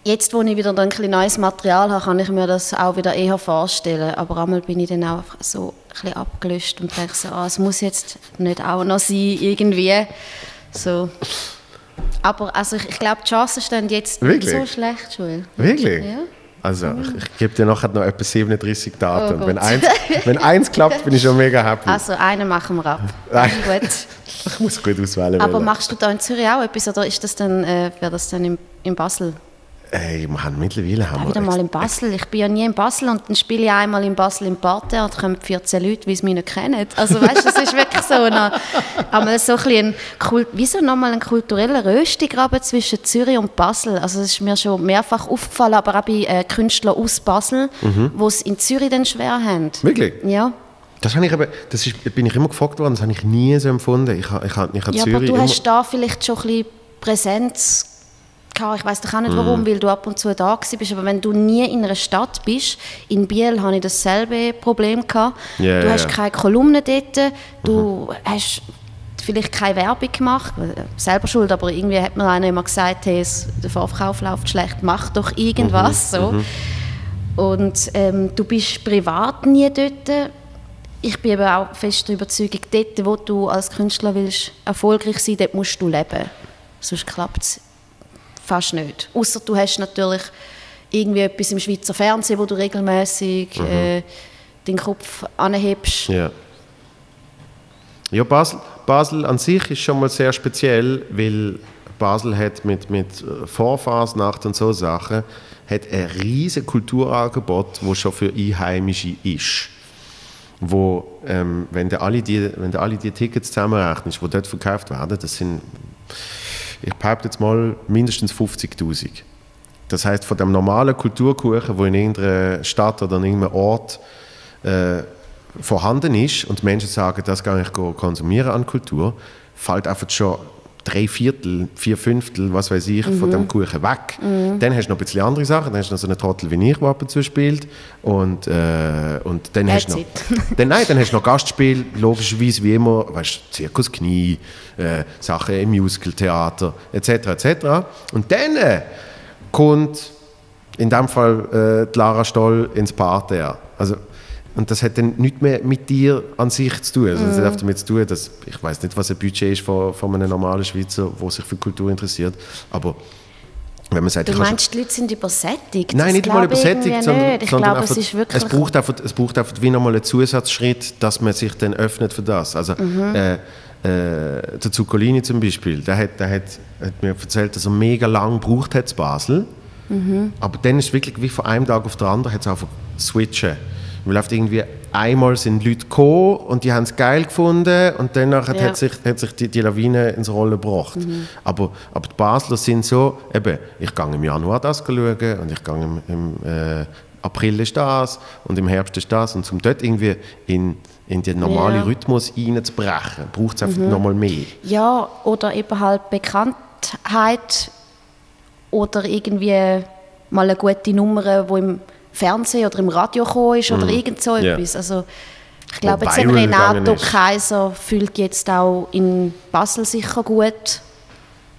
jetzt, wo ich wieder ein bisschen neues Material habe, kann ich mir das auch wieder eher vorstellen. Aber einmal bin ich dann auch so ein bisschen abgelöscht und denke so, ah, es muss jetzt nicht auch noch sein, irgendwie. So. Aber also, ich, ich glaube, die Chancen stehen jetzt nicht so schlecht, Joel. Wirklich? Ja. Also, ich, ich gebe dir nachher noch etwa siebenunddreißig Daten. Oh, wenn, eins, wenn eins klappt, bin ich schon mega happy. Also, einen machen wir ab. Gut. Ich muss gut auswählen. Aber wollen. Machst du da in Zürich auch etwas, oder ist das dann, äh, wäre das dann in, in Basel? Ey, man, mittlerweile haben ja, wir... wieder mal in Basel. Ich bin ja nie in Basel und dann spiele ich einmal in Basel im Parterre und kommen vierzehn Leute, weil sie mich nicht kennen. Also, weißt du, das ist wirklich so eine, einmal so ein, Kult, wieso nochmal ein kultureller Röstigraben zwischen Zürich und Basel. Also, das ist mir schon mehrfach aufgefallen, aber auch bei äh, Künstlern aus Basel, mhm. die es in Zürich dann schwer haben. Wirklich? Ja. Das, habe ich eben, das ist, bin ich immer gefragt worden, das habe ich nie so empfunden. Ich, ich, ich, ich, ich ja, Zürich aber du hast da vielleicht schon ein bisschen Präsenz. Ich weiss doch auch nicht warum, mm. weil du ab und zu da bist, aber wenn du nie in einer Stadt bist, in Biel hatte ich dasselbe Problem. Gehabt. Yeah, du hast yeah. keine Kolumnen dort, du mhm. hast vielleicht keine Werbung gemacht, selber schuld, aber irgendwie hat mir einer immer gesagt, hey, der Vorverkauf läuft schlecht, mach doch irgendwas. Mhm. So. Mhm. Und ähm, du bist privat nie dort. ich bin eben auch fest der Überzeugung, dort, wo du als Künstler willst, erfolgreich sein, dort musst du leben. Sonst klappt es fast nicht. Ausser du hast natürlich irgendwie etwas im Schweizer Fernsehen, wo du regelmäßig mhm. äh, den Kopf anhebst. Ja, ja Basel, Basel an sich ist schon mal sehr speziell, weil Basel hat mit, mit Vorfahrtsnacht und so Sachen hat ein riesiges Kulturangebot, das schon für Einheimische ist. Wo, ähm, wenn du alle die, wenn du alle die Tickets zusammenrechnest, die dort verkauft werden, das sind, ich behaupte jetzt mal, mindestens fünfzigtausend. Das heisst, von dem normalen Kulturkuchen, der in irgendeiner Stadt oder in irgendeinem Ort äh, vorhanden ist und Menschen sagen, das kann ich konsumieren an Kultur, fällt einfach schon drei Viertel, vier Fünftel, was weiß ich, mhm. von dem Kuchen weg. Mhm. Dann hast du noch ein bisschen andere Sachen, dann hast du noch so eine Trottel wie ich, die ab und zu spielt und, äh, und dann hast du noch, dann, nein, dann hast du noch Gastspiel, logischerweise wie immer, weißt, Zirkus Knie, äh, Sachen im Musical-Theater, et cetera, et cetera. Und dann äh, kommt in dem Fall äh, Lara Stoll ins Parterre. Also, und das hat dann nichts mehr mit dir an sich zu tun. Also das mm. hat damit zu tun, dass ich weiß nicht, was ein Budget ist von, von einem normalen Schweizer, der sich für Kultur interessiert. Aber wenn man sagt, du meinst, die Leute sind übersättigt? Nein, das nicht mal übersättigt, sondern, ich sondern glaube, einfach, es, ist es braucht einfach, es braucht einfach wie nochmal einen Zusatzschritt, dass man sich dann öffnet für das. Also mhm. äh, äh, der Zuccolini zum Beispiel, der, hat, der hat, hat mir erzählt, dass er mega lang gebraucht hat in Basel. Mhm. Aber dann ist wirklich wie von einem Tag auf den anderen, hat es einfach switchen. Weil oft irgendwie einmal sind Leute gekommen und die haben es geil gefunden und danach ja. hat sich, hat sich die, die Lawine ins Rollen gebracht. Mhm. Aber, aber die Basler sind so, eben, ich gehe im Januar das schauen und ich gehe im, im äh, April ist das und im Herbst ist das. Und um dort irgendwie in, in den normalen ja. Rhythmus reinzubrechen, braucht es einfach mhm. nochmal mehr. Ja, oder eben halt Bekanntheit oder irgendwie mal eine gute Nummer, die im Fernsehen oder im Radio gekommen ist oder mm. irgend so yeah. etwas. Also, ich glaube, jetzt Renato Kaiser fühlt jetzt auch in Basel sicher gut.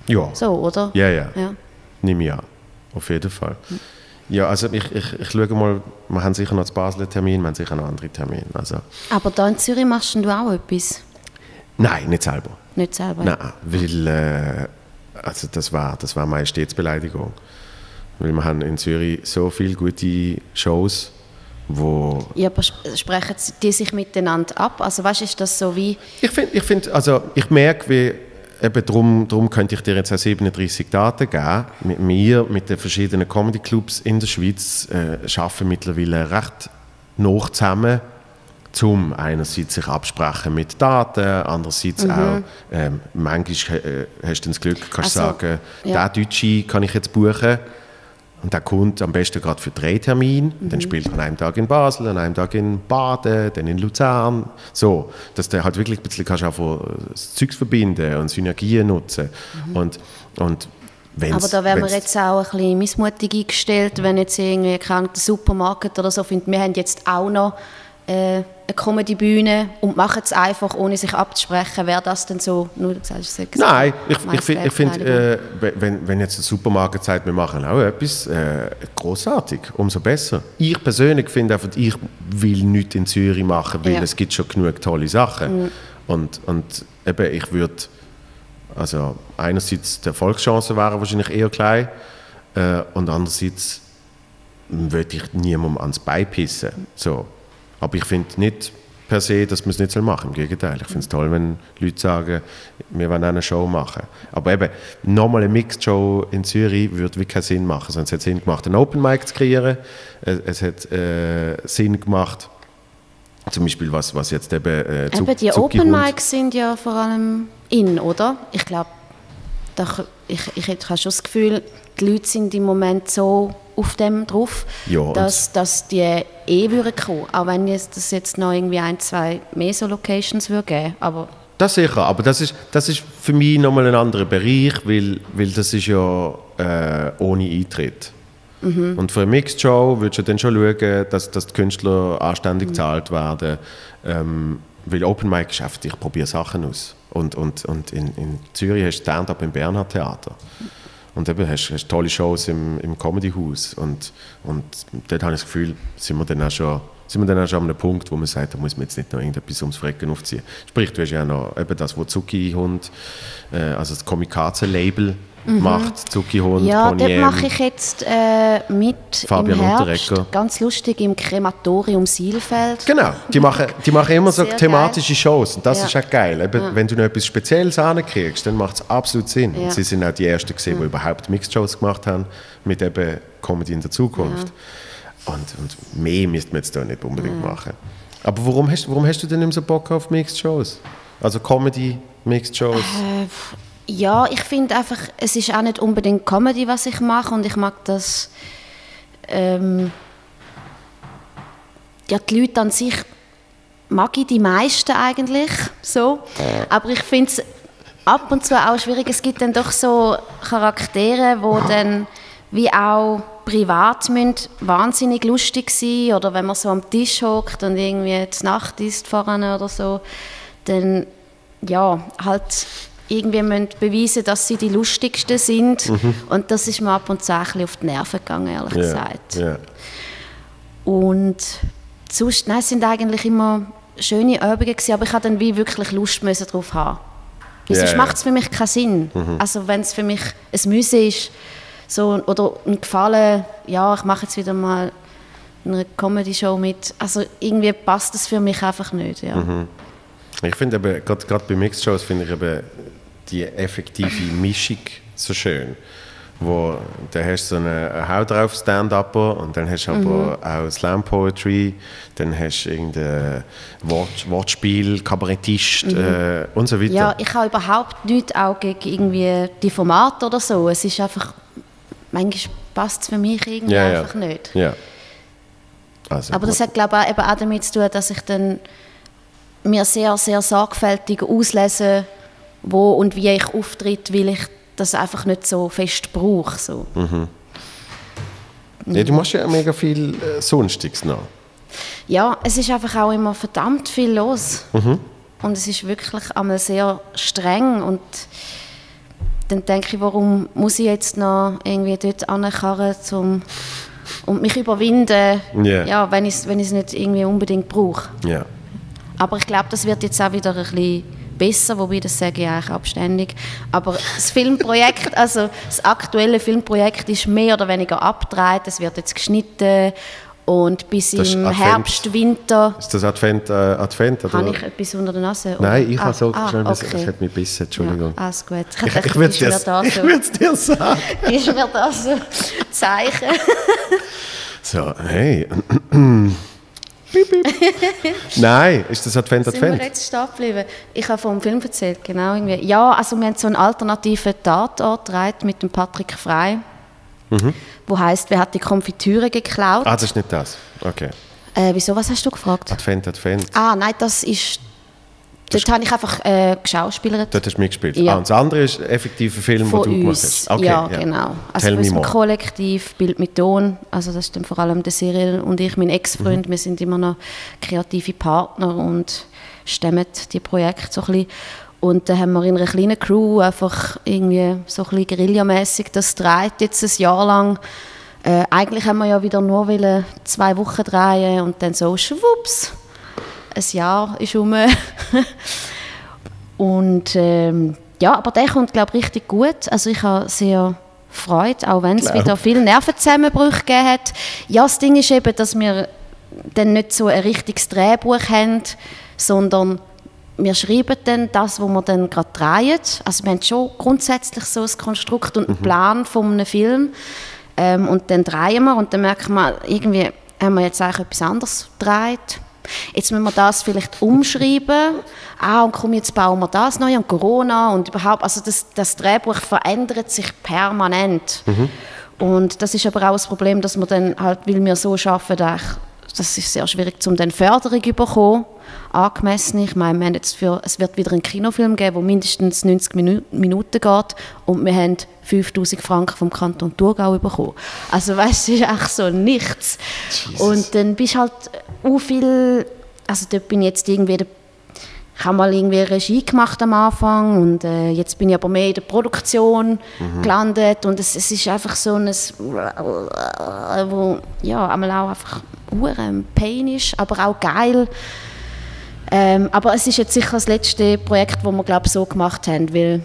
Ja. So, oder? Ja, ja. ja. Nimm ich an. Auf jeden Fall. Hm. Ja, also ich, ich, ich schaue mal, wir haben sicher noch einen Basler Termin, wir haben sicher noch andere Termine. Also. Aber da in Zürich machst du auch etwas? Nein, nicht selber. Nicht selber? Nein, weil äh, also das war, das war meine Stetsbeleidigung. Weil wir haben in Zürich so viele gute Shows, wo... Ja, aber sprechen die sich miteinander ab? Also weißt, ist das so wie... Ich finde, ich find, also ich merke, wie... Eben darum, darum könnte ich dir jetzt auch siebenunddreissig Daten geben. Mit mir, mit den verschiedenen Comedy-Clubs in der Schweiz, äh, arbeiten mittlerweile recht nah zusammen, um einerseits sich absprechen mit Daten, andererseits mhm. auch... Ähm, manchmal äh, hast du das Glück, kannst also, sagen, ja. den Deutschen kann ich jetzt buchen. Und der kommt am besten gerade für drei Termine. Mhm. Dann spielt man an einem Tag in Basel, an einem Tag in Baden, dann in Luzern. So, dass du halt wirklich ein bisschen kannst auch das Zeug verbinden und Synergien nutzen. Mhm. Und, und aber da wären wir jetzt auch ein bisschen missmutig eingestellt, wenn jetzt irgendwie ein Supermarkt oder so findet, wir haben jetzt auch noch äh, eine Comedy-Bühne und machen es einfach, ohne sich abzusprechen. Wäre das denn so? Nur, das heißt, das nein, ich, ich, ich, ich finde, äh, wenn, wenn jetzt der Supermarkt sagt, wir machen auch etwas, äh, grossartig, umso besser. Ich persönlich finde einfach, ich will nichts in Zürich machen, weil ja. es gibt schon genug tolle Sachen. Mhm. Und, und eben, ich würde, also einerseits die Erfolgschancen wären wahrscheinlich eher klein äh, und andererseits würde ich niemandem ans Bein pissen. So. Aber ich finde nicht per se, dass man es nicht machen soll. Im Gegenteil, ich finde es toll, wenn Leute sagen, wir wollen eine Show machen. Aber eben, nochmal eine Mixed-Show in Zürich würde wirklich keinen Sinn machen. Sonst hat es Sinn gemacht, einen Open-Mic zu kreieren. Es hat äh, Sinn gemacht, zum Beispiel, was, was jetzt eben äh, Zuckerhund... Eben, die Open-Mics sind ja vor allem in, oder? Ich glaube, ich, ich, ich habe schon das Gefühl, die Leute sind im Moment so... auf dem drauf, ja, dass, dass die eh würden kommen, auch wenn es das jetzt noch irgendwie ein, zwei mehr so Locations würde geben. Aber das sicher, aber das ist, das ist für mich nochmal ein anderer Bereich, weil, weil das ist ja äh, ohne Eintritt. Mhm. Und für eine Mixed-Show würdest du dann schon schauen, dass, dass die Künstler anständig gezahlt mhm. werden, ähm, weil Open Mic ist einfach, ich probiere Sachen aus. Und, und, und in, in Zürich hast du Stand-up im Bernhard-Theater. Und eben hast du tolle Shows im, im Comedy-Haus und, und dort habe ich das Gefühl, sind wir dann auch schon, sind wir dann auch schon an einem Punkt, wo man sagt, da muss man jetzt nicht noch irgendetwas ums Frecken aufziehen. Sprich, du hast ja auch noch eben das, was Zuckerhund, äh, also das Komikaze-Label mhm. macht, Zuckerhund, ja, Pony M. Ja, mache ich jetzt äh, mit Fabian im Herbst, ganz lustig, im Krematorium Sielfeld. Genau, die machen, die machen immer so sehr thematische geil. Shows und das ja. ist auch geil. Eben, ja. Wenn du noch etwas Spezielles hinkriegst, dann macht es absolut Sinn. Ja. Und sie sind auch die Ersten gesehen, mhm. die überhaupt Mixed-Shows gemacht haben mit eben Comedy in der Zukunft. Ja. Und, und mehr müsste man jetzt da nicht unbedingt mhm. machen. Aber warum hast, warum hast du denn nicht so Bock auf Mixed-Shows? Also Comedy-Mixed-Shows? Äh, ja, ich finde einfach, es ist auch nicht unbedingt Comedy, was ich mache. Und ich mag das... Ähm, ja, die Leute an sich mag ich die meisten eigentlich. So. Aber ich finde es ab und zu auch schwierig. Es gibt dann doch so Charaktere, wo dann wie auch... privat müssen wahnsinnig lustig sein, oder wenn man so am Tisch hockt und irgendwie die Nacht isst vorne oder so, dann ja, halt irgendwie müssen beweisen, dass sie die Lustigsten sind mhm. und das ist mir ab und zu ein bisschen auf die Nerven gegangen, ehrlich yeah. gesagt. Yeah. Und sonst, nein, es sind eigentlich immer schöne Übungen gewesen, aber ich habe dann wie wirklich Lust müssen drauf haben. Yeah, sonst yeah. macht es für mich keinen Sinn. Mhm. Also wenn es für mich ein Müsse ist, so, oder ein Gefallen, ja, ich mache jetzt wieder mal eine Comedy-Show mit. Also irgendwie passt das für mich einfach nicht. Ja. Mhm. Ich finde eben, gerade bei Mixed-Shows finde ich eben die effektive Mischung so schön. Wo, da hast du so einen Hau drauf Stand-Upper und dann hast du aber mhm. auch Slam-Poetry, dann hast du irgendein Wort, Wortspiel, Kabarettist mhm. äh, und so weiter. Ja, ich habe überhaupt nichts auch gegen irgendwie die Formate oder so. Es ist einfach... Manchmal passt es für mich irgendwie ja, einfach ja. nicht. Ja. Also, aber das hat, glaube ich, eben auch damit zu tun, dass ich dann mir sehr, sehr sorgfältig auslese, wo und wie ich auftritt, weil ich das einfach nicht so fest brauche. So. Mhm. Ja, du machst ja mega viel äh, Sonstiges noch. Ja, es ist einfach auch immer verdammt viel los. Mhm. Und es ist wirklich einmal sehr streng und dann denke ich, warum muss ich jetzt noch irgendwie dort hinkarren um, und mich überwinden, yeah. ja, wenn ich es wenn ich's nicht irgendwie unbedingt brauche. Yeah. Aber ich glaube, das wird jetzt auch wieder ein bisschen besser, wobei das sage ich eigentlich abständig. Aber das Filmprojekt, also das aktuelle Filmprojekt ist mehr oder weniger abgedreht, es wird jetzt geschnitten und bis im Advent. Herbst, Winter... Ist das Advent? Äh, Advent oder? Habe ich etwas unter der Nase? Oder? Nein, ich ah, habe so ah, geschrieben, okay. Es hat mich gebissen, Entschuldigung. Ja, alles gut. Ich, ich, ich würde es dir, dir sagen. Gibst mir das so Zeichen? So, hey. Bip, bip. Nein, ist das Advent, Advent? Sind wir jetzt stehen geblieben? Ich habe vom Film erzählt, genau. Irgendwie. Ja, also wir haben so einen alternativen Tatort mit dem Patrick Frey. Mhm. Wo heisst, wer hat die Konfitüre geklaut? Ah, das ist nicht das. Okay. Äh, wieso, was hast du gefragt? Advent, Advent. Ah, nein, das ist... Dort habe ich einfach äh, geschauspielert. Dort hast du mitgespielt. Ja. Ah, und das andere ist effektiv ein Film, den du gemacht hast. Okay, ja, ja, genau. Also Tell von unserem Kollektiv, Bild mit Ton, also das ist dann vor allem der Cyril und ich, mein Ex-Freund, mhm. wir sind immer noch kreative Partner und stemmen die Projekte so ein bisschen. Und dann haben wir in einer kleinen Crew einfach irgendwie so ein bisschen guerillamässig das dreht jetzt ein Jahr lang. Äh, eigentlich haben wir ja wieder nur wollen, zwei Wochen drehen und dann so schwupps, ein Jahr ist rum. Und ähm, ja, aber der kommt, glaube ich, richtig gut. Also ich habe sehr Freude, auch wenn es wieder viele Nervenzusammenbrüche gegeben hat. Ja, das Ding ist eben, dass wir dann nicht so ein richtiges Drehbuch haben, sondern wir schreiben dann das, was wir dann gerade drehen. Also wir haben schon grundsätzlich so ein Konstrukt und einen mhm. Plan von einem Film. Ähm, und dann drehen wir und dann merken wir, irgendwie haben wir jetzt eigentlich etwas anderes gedreht. Jetzt müssen wir das vielleicht umschreiben. Ah, und komm, jetzt bauen wir das neu und Corona und überhaupt. Also das, das Drehbuch verändert sich permanent. Mhm. Und das ist aber auch das Problem, dass wir dann halt, weil wir so arbeiten, das ist sehr schwierig, um dann Förderung zu bekommen, angemessen. Ich meine, wir haben jetzt für, es wird wieder einen Kinofilm geben, der mindestens neunzig Minuten geht und wir haben fünftausend Franken vom Kanton Thurgau bekommen. Also weißt du, das ist echt so nichts. Jesus. Und dann bist du halt so viel, also dort bin ich jetzt irgendwie, ich habe mal irgendwie Regie gemacht am Anfang und äh, jetzt bin ich aber mehr in der Produktion mhm. gelandet und es, es ist einfach so ein, wo, ja, einmal auch einfach hure Pain ist, aber auch geil. Ähm, aber es ist jetzt sicher das letzte Projekt, das wir, glaube ich, so gemacht haben, weil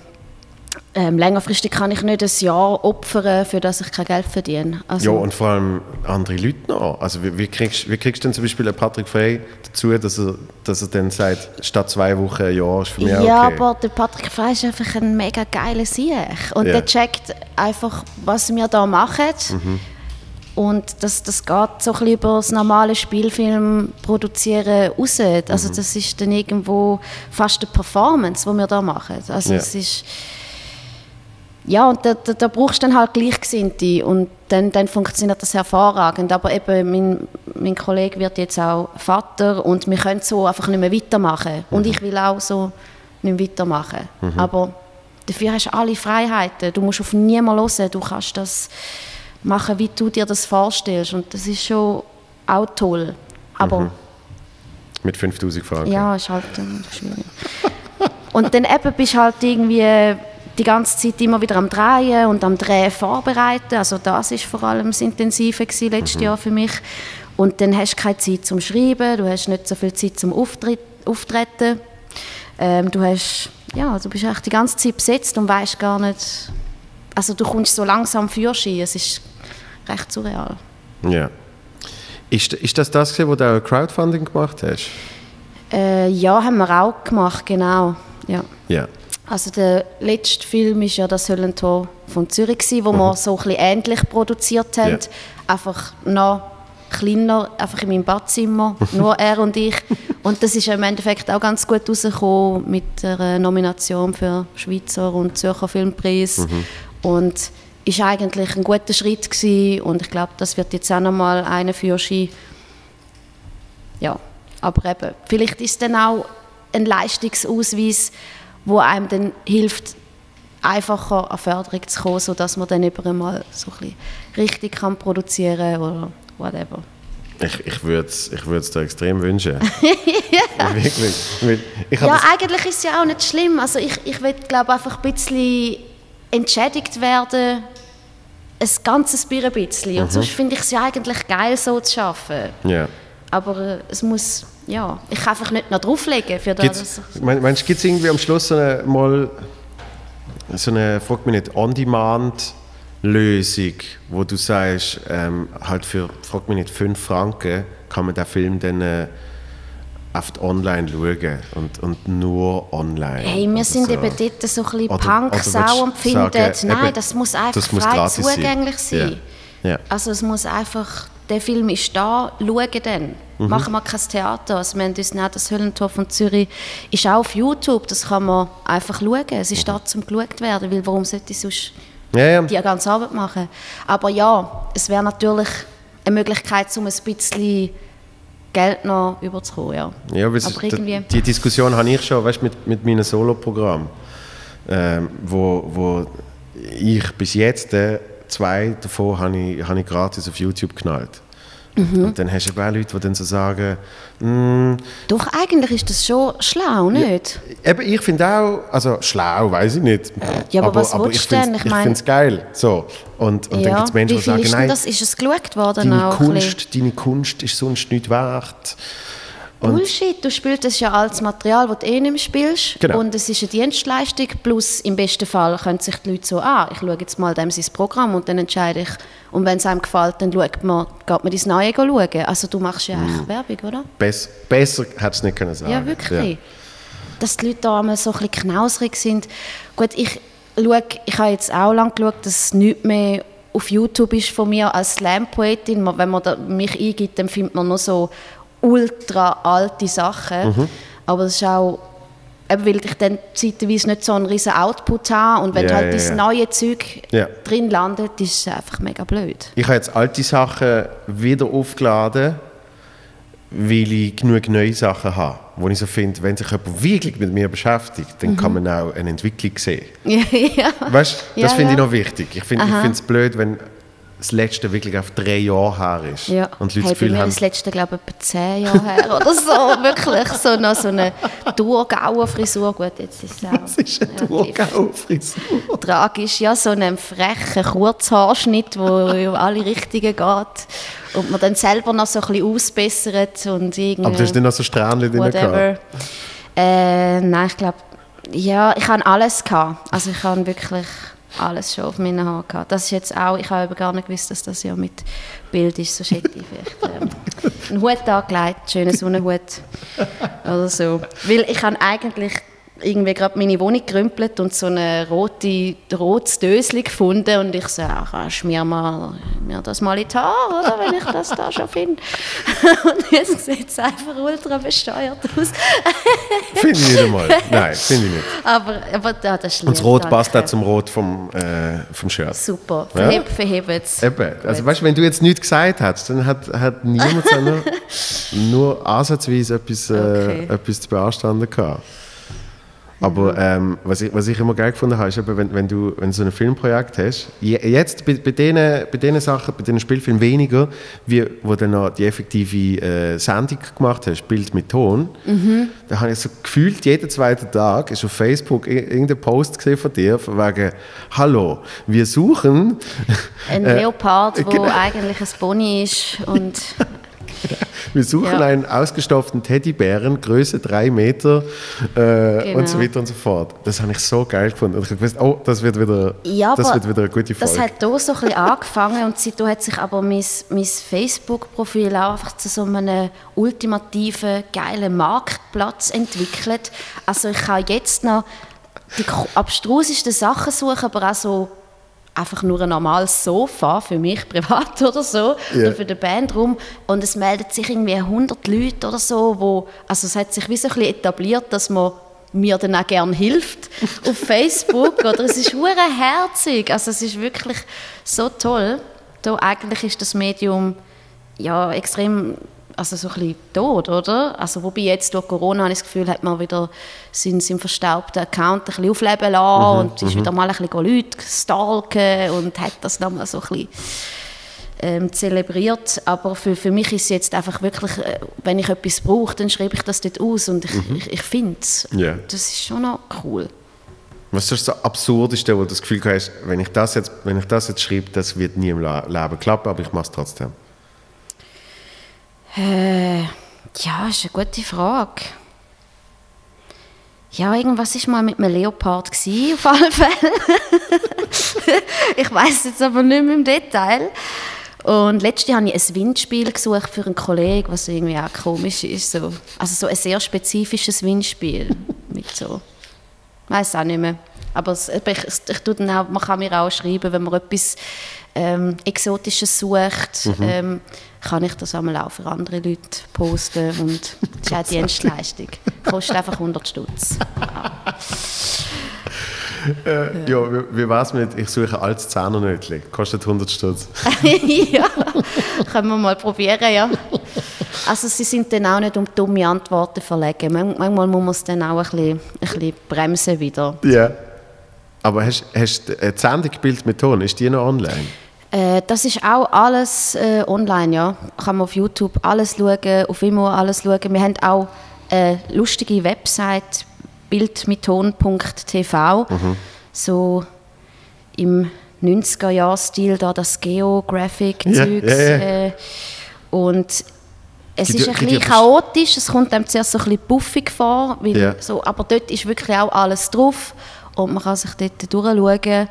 ähm, längerfristig kann ich nicht ein Jahr opfern, für das ich kein Geld verdiene. Also, ja, und vor allem andere Leute noch. Also wie, wie, kriegst, wie kriegst du denn zum Beispiel Patrick Frey dazu, dass er, dass er dann sagt, statt zwei Wochen ein Jahr ist für mich ja, okay? Ja, aber der Patrick Frey ist einfach ein mega geiler Sieg. Und yeah. der checkt einfach, was wir da machen. Mhm. Und das, das geht so ein bisschen über das normale Spielfilm produzieren raus. Also das ist dann irgendwo fast eine Performance, die wir da machen. Also ja. es ist... Ja, und da, da, da brauchst du dann halt Gleichgesinnte und dann, dann funktioniert das hervorragend. Aber eben, mein, mein Kollege wird jetzt auch Vater und wir können so einfach nicht mehr weitermachen. Mhm. Und ich will auch so nicht mehr weitermachen. Mhm. Aber dafür hast du alle Freiheiten. Du musst auf niemanden hören, du kannst das... machen, wie du dir das vorstellst. Und das ist schon auch toll. Aber mhm. Mit fünftausend Franken. Ja, ist halt schwierig. Und dann eben bist du halt irgendwie die ganze Zeit immer wieder am Drehen und am Drehen vorbereiten. Also das war vor allem das Intensive gewesen, letztes mhm. Jahr für mich. Und dann hast du keine Zeit zum Schreiben, du hast nicht so viel Zeit zum Auftritt, Auftreten. Ähm, du, hast, ja, du bist eigentlich die ganze Zeit besetzt und weißt gar nicht... Also du kommst so langsam Fürschein, es ist recht surreal. Ja. Ist, ist das das, wo du auch Crowdfunding gemacht hast? Äh, ja, haben wir auch gemacht, genau. Ja. Ja. Also der letzte Film war ja das Höllentor von Zürich, wo mhm. wir so ein bisschen ähnlich produziert haben. Ja. Einfach noch kleiner, einfach in meinem Badzimmer, nur er und ich. Und das ist im Endeffekt auch ganz gut rausgekommen mit der Nomination für Schweizer und Zürcher Filmpreis. Mhm. Und es war eigentlich ein guter Schritt gewesen. Und ich glaube, das wird jetzt auch noch mal einer für Ski. Ja, aber eben, vielleicht ist es dann auch ein Leistungsausweis, der einem dann hilft, einfacher an Förderung zu kommen, sodass man dann eben mal so ein bisschen richtig kann produzieren oder whatever. Ich, ich würde es ich würd's dir extrem wünschen. Ja. Wirklich. Ich ja, eigentlich ist es ja auch nicht schlimm. Also ich, ich will, glaube einfach ein bisschen... entschädigt werden, ein ganzes Bier ein bisschen. Mhm. Und sonst finde ich es ja eigentlich geil, so zu arbeiten. Yeah. Aber äh, es muss, ja, ich kann einfach nicht noch drauflegen. Für das. Mein, meinst du, gibt es irgendwie am Schluss so eine, mal, so eine, frag mich nicht, On-Demand-Lösung, wo du sagst, ähm, halt für, frag mich nicht, fünf Franken kann man den Film dann äh, oft online schauen und, und nur online. Hey, wir sind so. eben dort so ein bisschen punksau und finden, nein, das muss einfach das muss frei zugänglich sein. sein. Yeah. Yeah. Also es muss einfach, der Film ist da, schauen dann. Mhm. Machen wir kein Theater. Also wir haben uns nicht, das Höllentor von Zürich ist auch auf YouTube, das kann man einfach schauen. Es ist mhm. da, zum geschaut werden, weil warum sollte ich sonst ja, ja. die ganze Arbeit machen? Aber ja, es wäre natürlich eine Möglichkeit, um ein bisschen Geld noch überzukommen, ja. Ja, aber aber irgendwie... Die Diskussion habe ich schon, weißt, mit, mit meinem Solo-Programm, ähm, wo, wo ich bis jetzt äh, zwei davon habe ich, habe ich gratis auf YouTube geknallt. Mhm. Und dann hast du auch Leute, die dann so sagen, mm, doch, eigentlich ist das schon schlau, nicht? Ja, eben, ich finde auch, also schlau, weiß ich nicht. Ja, aber, aber was aber willst du denn? Ich, ich mein... finde es geil. So. Und, und ja. dann gibt es Menschen, die sagen, nein, das? Ist es geschaut worden deine, auch Kunst, deine Kunst ist sonst nicht wert. Und Bullshit, du spielst das ja als Material, das du eh nicht mehr spielst. Genau. Und es ist eine Dienstleistung, plus im besten Fall können sich die Leute so, ah, ich schaue jetzt mal dem sein Programm und dann entscheide ich. Und wenn es einem gefällt, dann schaut man, geht man das Neue schauen. Also du machst ja eigentlich mm. Werbung, oder? Bess, besser hätte es nicht können sagen. Ja, wirklich. Ja. Dass die Leute da einmal so ein bisschen knauserig sind. Gut, ich schaue, ich habe jetzt auch lange geschaut, dass nichts mehr auf YouTube ist von mir als Slam-Poetin. Wenn man da mich eingibt, dann findet man noch so ultra alte Sachen, mhm. aber das ist auch, weil ich dann zeitweise nicht so einen riesen Output habe und wenn yeah, du halt yeah, das yeah. neue Zeug yeah. drin landet, ist es einfach mega blöd. Ich habe jetzt alte Sachen wieder aufgeladen, weil ich genug neue Sachen habe, wo ich so finde, wenn sich jemand wirklich mit mir beschäftigt, dann mhm. kann man auch eine Entwicklung sehen. Ja. Weißt, das ja, finde ja. ich noch wichtig. Ich finde es blöd, wenn das letzte wirklich auf drei Jahre her ist. Ja. Und die Leute hey, das Gefühl haben... das letzte, glaube ich, etwa zehn Jahre her oder so. Wirklich so, noch so eine Durchgauer-Frisur. Gut, jetzt ist es auch... Was ist eine Durchgauer-Frisur? Tragisch, ja, so einen frechen Kurzhaarschnitt, der in alle Richtungen geht. Und man dann selber noch so ein bisschen ausbessert. Und irgendwie, aber du hast nicht noch so Strähnchen drin gehabt? Äh, nein, ich glaube... Ja, ich habe alles gehabt. Also ich habe wirklich... alles schon auf meinen Haaren gehabt. Das ist jetzt auch, ich habe gar nicht gewusst, dass das ja mit Bild ist, so schätze ich vielleicht. Ähm, einen Hut angelegt, schönen Sonnenhut oder so. Weil ich habe eigentlich irgendwie gerade meine Wohnung gerümpelt und so ein rotes Döschen gefunden und ich so, ach, schmier mal, mir das mal in die Haare, oder, wenn ich das da schon finde. Und jetzt sieht es einfach ultra besteuert aus. Finde ich nicht einmal. Nein, finde ich nicht. Aber, aber da, das ist lieb. Und das Rot passt auch zum Rot vom, äh, vom Shirt. Super, verheb, ja? Verhebt es. Eben, also weißt, wenn du jetzt nichts gesagt hättest, dann hat, hat niemand nur ansatzweise etwas, äh, okay. etwas zu beanstanden gehabt. Aber ähm, was, ich, was ich immer geil gefunden habe, ist, wenn, wenn, du, wenn du so ein Filmprojekt hast, je, jetzt bei, bei diesen Sachen, bei diesen Spielfilmen weniger, wie, wo du noch die effektive äh, Sendung gemacht hast, Bild mit Ton, mhm. da habe ich so gefühlt, jeden zweiten Tag ist auf Facebook irgendein Post gesehen von dir, von wegen, hallo, wir suchen... Ein äh, Leopard, der genau. eigentlich ein Pony ist und... Wir suchen ja. einen ausgestopften Teddybären, Größe drei Meter äh, genau. und so weiter und so fort. Das habe ich so geil gefunden. Und ich habe gewusst, oh, das wird wieder, ja, das wird wieder eine gute Folge. Das hat hier so ein bisschen angefangen und seitdem hat sich aber mein, mein Facebook-Profil auch einfach zu so einem ultimativen, geilen Marktplatz entwickelt. Also ich kann jetzt noch die abstrusesten Sachen suchen, aber auch so einfach nur ein normales Sofa, für mich privat oder so, yeah. oder für die Band rum. Und es meldet sich irgendwie hundert Leute oder so, wo, also es hat sich wie so ein bisschen etabliert, dass man mir dann auch gerne hilft auf Facebook. Oder es ist hure herzig, also es ist wirklich so toll. Da eigentlich ist das Medium ja extrem, also so ein bisschen tot, oder? Also wobei jetzt durch Corona habe ich das Gefühl, hat man wieder seinen, seinen verstaubten Account ein bisschen aufleben lassen mhm, und ist m-m. wieder mal ein bisschen Leute gestalken und hat das nochmal so ein bisschen ähm, zelebriert. Aber für, für mich ist es jetzt einfach wirklich, wenn ich etwas brauche, dann schreibe ich das dort aus und ich, mhm. ich, ich finde es. Yeah. Das ist schon noch cool. Was ist das Absurdeste, wo du das Gefühl hast, wenn ich das jetzt, wenn ich das jetzt schreibe, das wird nie im Leben klappen, aber ich mache es trotzdem? Äh, ja, ist eine gute Frage. Ja, irgendwas war mal mit einem Leopard gewesen, auf alle Fälle. Ich weiss jetzt aber nicht mehr im Detail. Und letztens habe ich ein Windspiel gesucht für einen Kollegen, was irgendwie auch komisch ist. So. Also so ein sehr spezifisches Windspiel. Mit so. Ich weiss auch nicht mehr. Aber es, ich, ich tue dann auch, man kann mir auch schreiben, wenn man etwas ähm, Exotisches sucht. Mhm. Ähm, kann ich das einmal auch für andere Leute posten und das ist auch Dienstleistung. Kostet einfach hundert Stutz. äh, ja, wie, wie wär's mit, ich suche ein altes Zehner-Nötchen, kostet hundert Stutz. Ja, können wir mal probieren, ja. Also sie sind dann auch nicht um dumme Antworten verlegen. Manchmal muss man es dann auch ein bisschen, ein bisschen bremsen wieder. Ja, yeah. Aber hast du ein Sendungsbild mit Ton, ist die noch online? Äh, das ist auch alles äh, online, ja. Kann man auf YouTube alles schauen, auf Vimeo alles schauen. Wir haben auch eine lustige Website, bild mit ton punkt t v. Mhm. So im neunziger-Jahr-Stil, da das Geographic-Zeugs. Ja, ja, ja. äh, und es ist ein bisschen chaotisch, es kommt einem zuerst so ein bisschen puffig vor. Weil ja. so, aber dort ist wirklich auch alles drauf und man kann sich dort durchschauen.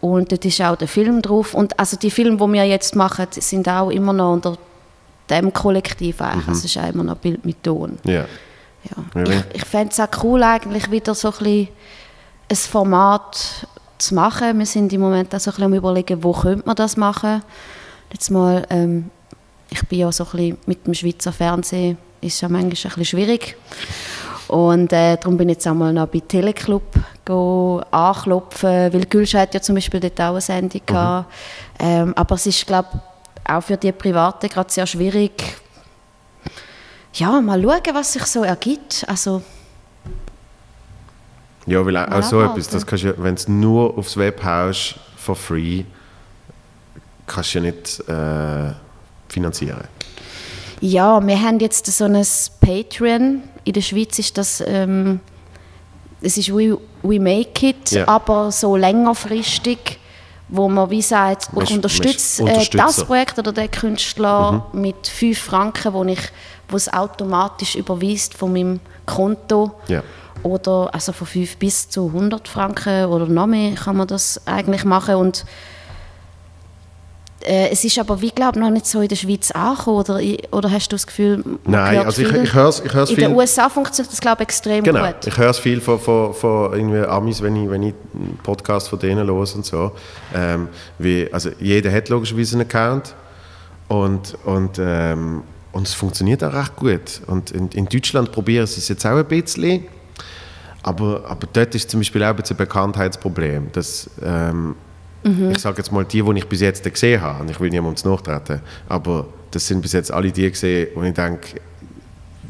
Und dort ist auch der Film drauf. Und also die Filme, die wir jetzt machen, sind auch immer noch unter diesem Kollektiv. Eigentlich. Mhm. Also es ist auch immer noch Bild mit Ton. Ja. Ja. Ich, ich fände es auch cool, eigentlich wieder so ein, ein Format zu machen. Wir sind im Moment auch so ein bisschen am Überlegen, wo könnte man das machen. Jetzt mal, ähm, ich bin ja so ein bisschen mit dem Schweizer Fernsehen, ist ja manchmal ein bisschen schwierig. Und äh, darum bin ich jetzt einmal noch bei Teleclub go anklopfen, weil Gülsch hat ja zum Beispiel dort auch eine Sendung gehabt. Mhm. Ähm, aber es ist, glaube ich, auch für die Privaten gerade sehr schwierig. Ja, mal schauen, was sich so ergibt. Also, ja, weil auch so etwas, das kannst du, wenn du es nur aufs Web haust, for free, kannst du ja nicht äh, finanzieren. Ja, wir haben jetzt so ein Patreon. In der Schweiz ist das, ähm, es ist «We, we make it», yeah, aber so längerfristig, wo man wie sagt, ich unterstütze äh, das Projekt oder den Künstler mhm. mit fünf Franken, wo ich, wo es automatisch überweist von meinem Konto. Yeah. Oder also von fünf bis zu hundert Franken oder noch mehr kann man das eigentlich machen. Und äh, es ist aber, wie glaube noch nicht so in der Schweiz angekommen, oder, oder hast du das Gefühl, man Nein, also ich, ich höre es ich hör's in viel. In den U S A funktioniert das, glaube ich, extrem genau. gut. Ich höre es viel von, von, von irgendwie Amis, wenn ich, wenn ich Podcasts von denen höre und so. Ähm, wie, also jeder hat logischerweise einen Account und, und, ähm, und es funktioniert auch recht gut. Und in, in Deutschland probieren sie es jetzt auch ein bisschen. Aber, aber dort ist zum Beispiel auch ein Bekanntheitsproblem, dass ähm, mhm. ich sage jetzt mal die, die ich bis jetzt gesehen habe, und ich will niemandem nachtreten, aber das sind bis jetzt alle die gesehen, wo ich denke,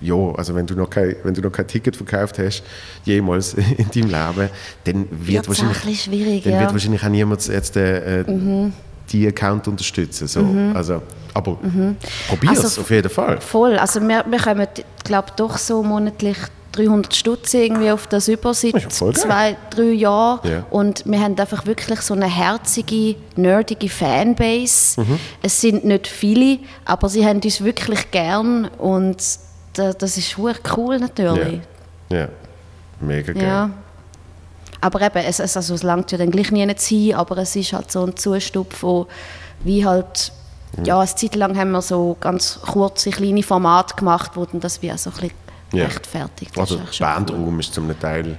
ja, also wenn du noch kein, wenn du noch kein Ticket verkauft hast, jemals in deinem Leben, dann wird ja, wahrscheinlich schwierig, dann ja. wird wahrscheinlich auch niemand jetzt äh, mhm. die Account unterstützen. So. Mhm. Also, aber mhm. probier es also, auf jeden Fall. Voll, also wir, wir kommen, glaube ich, doch so monatlich dreihundert Stutz irgendwie auf das über seit zwei, drei Jahren yeah. und wir haben einfach wirklich so eine herzige, nerdige Fanbase. Mhm. Es sind nicht viele, aber sie haben uns wirklich gern und das, das ist cool natürlich. Ja, yeah. yeah. mega geil. Ja. Aber eben, es, also es langt ja dann gleich nie zu sein, aber es ist halt so ein Zustupf, wo wie halt mhm. ja, eine Zeit lang haben wir so ganz kurze, kleine Formate gemacht, wo dann das wie so ein bisschen Ja. rechtfertigt. Das also der Bandraum cool. ist zum Teil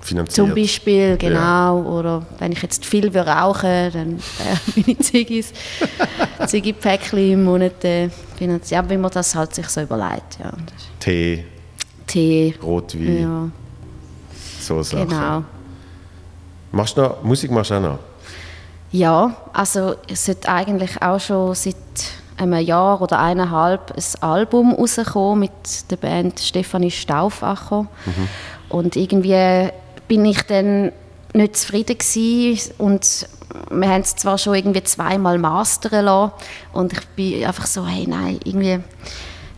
finanziert. Zum Beispiel, genau. Ja. Oder wenn ich jetzt viel rauchen dann äh, meine Ziggis, Ziggi-Päckchen im Monat äh, finanziert. Ja, wie man das halt sich so überlegt. Ja. Tee, Tee, Rotwein, ja. so Sachen. Genau. Machst du noch, Musik machst du auch noch? Ja, also es sollte eigentlich auch schon seit einem Jahr oder eineinhalb ein Album rausgekommen mit der Band Stefanie Stauffacher. Mhm. Und irgendwie bin ich dann nicht zufrieden gewesen und wir haben es zwar schon irgendwie zweimal mastern lassen und ich bin einfach so, hey nein, irgendwie,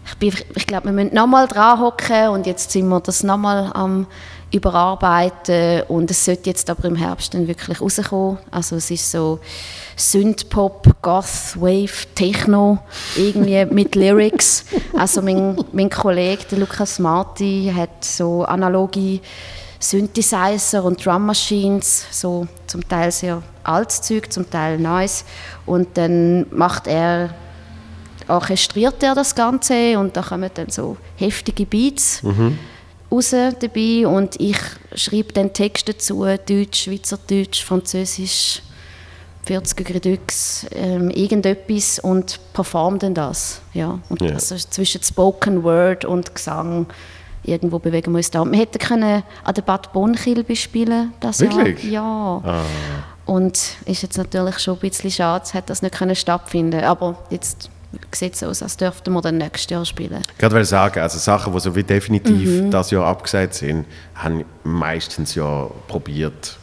ich, bin, ich glaube, wir müssen nochmal dran hocken und jetzt sind wir das nochmal am überarbeiten und es sollte jetzt aber im Herbst dann wirklich rauskommen. Also es ist so Synthpop, Goth, Wave, Techno, irgendwie mit Lyrics. Also mein, mein Kollege, der Lukas Marty, hat so analoge Synthesizer und Drum Machines, so zum Teil sehr altes Zeug, zum Teil neues. Und dann macht er, orchestriert er das Ganze und da kommen dann so heftige Beats. Mhm. raus dabei und ich schreibe dann Texte dazu, Deutsch, Schweizerdeutsch, Französisch, vierziger Redux, ähm, irgendetwas und performe dann das. Ja. Und yeah. also zwischen Spoken Word und Gesang irgendwo bewegen wir uns da. Wir hätten können an der Bad Bonn spielen das Wirklich? Jahr. Ja. Ah. Und ist jetzt natürlich schon ein bisschen schade, es hätte das nicht können stattfinden, aber jetzt sieht es aus, als dürften wir dann nächstes Jahr spielen. Gerade will ich sagen, also Sachen, die so wie definitiv mhm. das Jahr abgesagt sind, haben meistens ja probiert,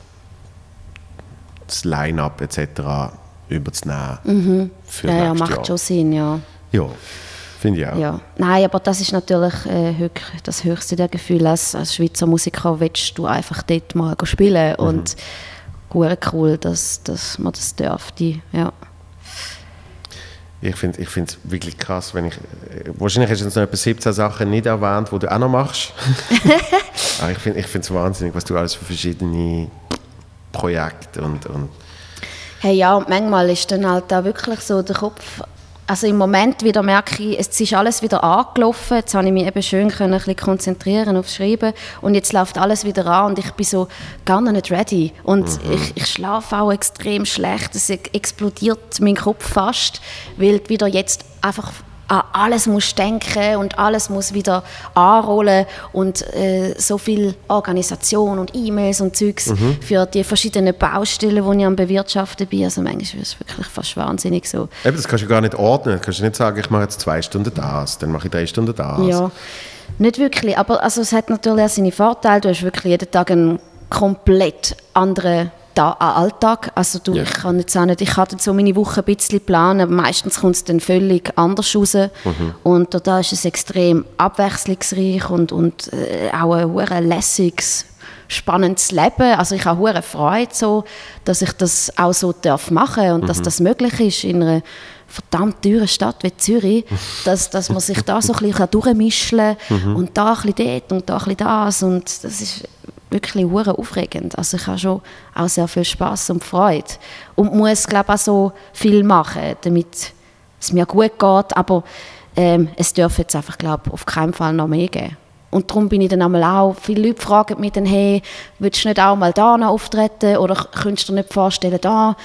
das Line-up et cetera überzunehmen. Mhm. Für ja, ja, macht Jahr. Schon Sinn, ja. Ja, finde ich auch. Ja. Nein, aber das ist natürlich äh, das höchste der Gefühle. Als, als Schweizer Musiker willst du einfach dort mal spielen mhm. und gut cool, dass, dass man das dürfte, ja. Ich finde es wirklich krass, wenn ich, wahrscheinlich hast du jetzt noch etwa siebzehn Sachen nicht erwähnt, die du auch noch machst. Aber ich finde es wahnsinnig, was du alles für verschiedene Projekte und, und... Hey ja, und manchmal ist dann halt auch wirklich so der Kopf, also im Moment wieder merke ich, es ist alles wieder angelaufen, jetzt konnte ich mich eben schön können, ein bisschen konzentrieren aufs Schreiben und jetzt läuft alles wieder an und ich bin so gar nicht ready und mhm. ich, ich schlafe auch extrem schlecht, es explodiert mein Kopf fast, weil du wieder jetzt einfach an alles musst denken und alles muss wieder anrollen und äh, so viel Organisation und E-Mails und Zeugs mhm. für die verschiedenen Baustellen, die ich am Bewirtschaften bin. Also manchmal ist es wirklich fast wahnsinnig so. Eben, das kannst du gar nicht ordnen. Du kannst nicht sagen, ich mache jetzt zwei Stunden das, dann mache ich drei Stunden das. Ja, nicht wirklich. Aber also, es hat natürlich auch seine Vorteile. Du hast wirklich jeden Tag einen komplett anderen Ta- Alltag. Also du, ja. ich kann jetzt auch nicht, ich kann dann so meine Woche ein bisschen planen, aber meistens kommt es dann völlig anders raus. Mhm. Und da ist es extrem abwechslungsreich und, und äh, auch ein hure lässiges, spannendes Leben. Also ich habe hure Freude, so, dass ich das auch so darf machen und mhm. dass das möglich ist in einer verdammt teuren Stadt wie Zürich, dass, dass man sich da so ein bisschen durchmischen kann mhm. und da ein bisschen dort und da ein bisschen das. Und das ist wirklich hure aufregend. Also ich habe schon auch sehr viel Spass und Freude. Und muss, glaube ich, auch so viel machen, damit es mir gut geht. Aber ähm, es darf jetzt einfach, glaube auf keinen Fall noch mehr geben. Und darum bin ich dann einmal auch, viele Leute fragen mich dann, hey, willst du nicht auch mal da noch auftreten oder könntest du dir nicht vorstellen, da?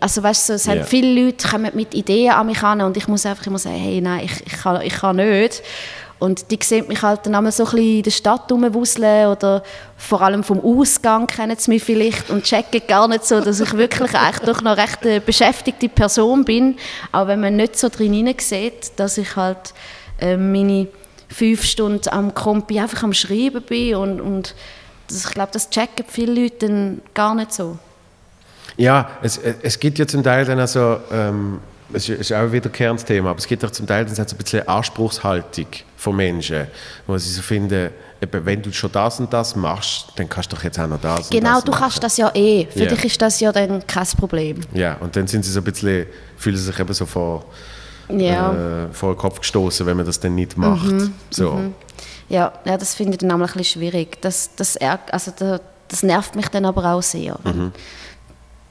Also weißt du, es yeah. haben viele Leute kommen mit Ideen an mich an und ich muss einfach immer sagen, hey, nein, ich, ich, kann, ich kann nicht. Und die sehen mich halt dann einmal so ein bisschen in der Stadt rumwuseln oder vor allem vom Ausgang kennen sie mich vielleicht und checken gar nicht so, dass ich wirklich eigentlich doch noch recht eine beschäftigte Person bin. Auch wenn man nicht so drin hinein sieht, dass ich halt äh, meine fünf Stunden am Kompi einfach am Schreiben bin und, und das, ich glaube, das checken viele Leute dann gar nicht so. Ja, es, es gibt ja zum Teil dann also, ähm, es ist auch wieder ein Kernthema, aber es gibt auch zum Teil dann so ein bisschen Anspruchshaltung von Menschen, wo sie so finden, wenn du schon das und das machst, dann kannst du doch jetzt auch noch das genau, und das Genau, du machen. Kannst das ja eh, für yeah. dich ist das ja dann kein Problem. Ja, und dann sind sie so ein bisschen, fühlen sich eben so vor... Ja. Äh, vor den Kopf gestoßen, wenn man das dann nicht macht. Mhm, so. mhm. Ja, ja, das finde ich dann auch ein bisschen schwierig. Das, das, also das, das nervt mich dann aber auch sehr. Mhm.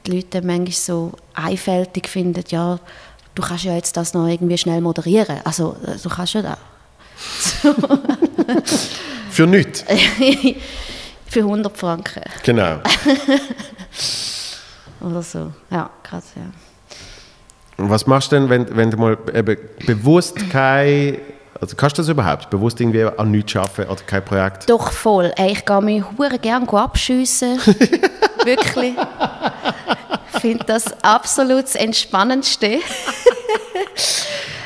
Die Leute manchmal so einfältig finden, ja, du kannst ja jetzt das noch irgendwie schnell moderieren. Also du kannst ja das. So. Für nichts. Für hundert Franken. Genau. Oder so. Ja, krass, ja. Was machst du denn, wenn, wenn du mal eben bewusst kein, also kannst du das überhaupt, bewusst irgendwie an nichts arbeiten oder kein Projekt? Doch, voll. Ey, ich gehe mich hure gerne abschiessen. Wirklich. Ich finde das absolut das Entspannendste.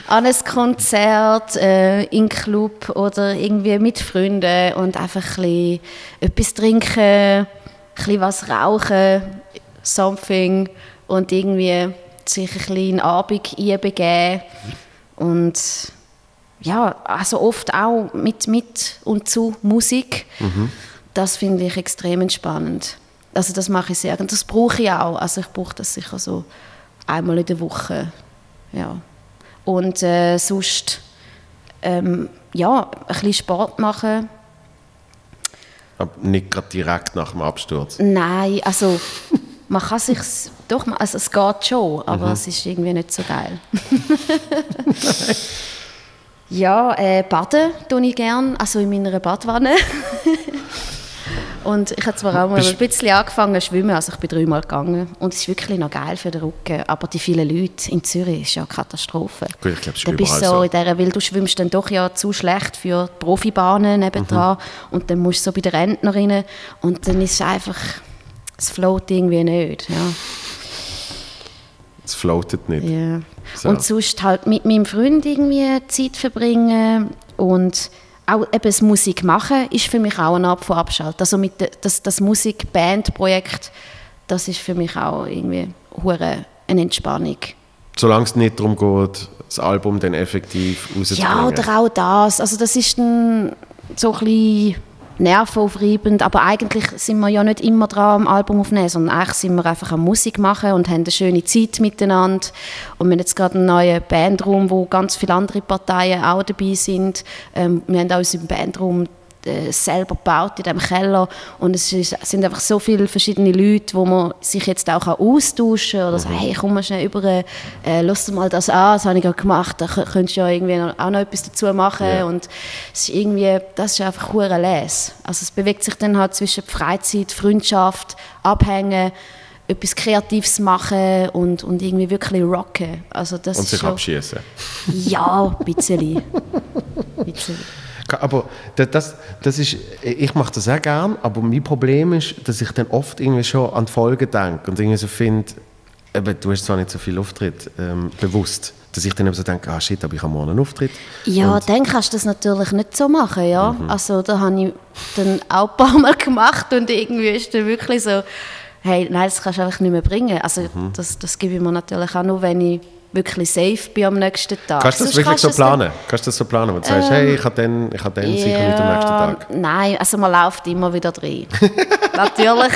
An ein Konzert, äh, in Club oder irgendwie mit Freunden und einfach ein bisschen etwas trinken, ein bisschen was rauchen, something und irgendwie... sich ein bisschen in den Abend einbegeben und ja, also oft auch mit, mit und zu Musik. Mhm. Das finde ich extrem entspannend. Also das mache ich sehr und das brauche ich auch. Also ich brauche das sicher so einmal in der Woche. Ja. Und äh, sonst ähm, ja, ein bisschen Sport machen. Aber nicht gerade direkt nach dem Absturz? Nein, also... Man kann sich doch, also es geht schon, aber mhm. es ist irgendwie nicht so geil. Ja, äh, baden tue ich gerne, also in meiner Badwanne. Und ich habe zwar auch mal ein bisschen angefangen zu schwimmen, also ich bin dreimal gegangen. Und es ist wirklich noch geil für den Rücken, aber die vielen Leute in Zürich ist ja eine Katastrophe. Gut, ich glaube, es ist überall bist so in dieser, weil du schwimmst dann doch ja zu schlecht für die Profibahnen nebendran. Mhm. Und dann musst du so bei den Rentnerinnen und dann ist es einfach... Es float irgendwie nicht, ja. Es floatet nicht. Yeah. So. Und sonst halt mit meinem Freund irgendwie Zeit verbringen und auch eben Musik machen ist für mich auch eine Art von Abschalten. Also mit de, das, das Musik-Band-Projekt, das ist für mich auch irgendwie hure eine Entspannung. Solange es nicht darum geht, das Album dann effektiv rauszubringen. Ja, oder auch das. Also das ist dann so ein bisschen... nervenaufreibend, aber eigentlich sind wir ja nicht immer dran am Album aufnehmen, sondern eigentlich sind wir einfach am Musik machen und haben eine schöne Zeit miteinander und wir haben jetzt gerade einen neuen Bandraum, wo ganz viele andere Parteien auch dabei sind. Ähm, wir haben auch unseren Bandraum äh, selber gebaut in diesem Keller und es ist, sind einfach so viele verschiedene Leute, wo man sich jetzt auch austauschen kann oder sagen, hey, komm mal schnell über, äh, lass mal das an, das habe ich ja gemacht, da könntest du ja irgendwie noch, auch noch etwas dazu machen yeah. und es ist irgendwie, das ist einfach hure lässig. Also es bewegt sich dann halt zwischen Freizeit, Freundschaft, Abhängen, etwas Kreatives machen und, und irgendwie wirklich rocken. Also das und ist sich schon... abschießen. Ja, ein bisschen. Ein bisschen. Aber das, das ist, ich mache das sehr gerne, aber mein Problem ist, dass ich dann oft irgendwie schon an die Folgen denke und irgendwie so finde, du hast zwar nicht so viel Auftritt, ähm, bewusst, dass ich dann eben so denke, ah shit, aber ich habe morgen einen Auftritt. Ja, und dann kannst du das natürlich nicht so machen, ja. Mhm. Also da habe ich dann auch ein paar Mal gemacht und irgendwie ist dann wirklich so, hey, nein, das kannst du einfach nicht mehr bringen. Also mhm. das, das gebe ich mir natürlich auch nur, wenn ich wirklich safe bin am nächsten Tag. Kannst du das wirklich so planen? Kannst du das so planen, wo du ähm, sagst, hey, ich habe dann, ich habe dann yeah, sicher nicht am nächsten Tag? Nein, also man läuft immer wieder rein. Natürlich.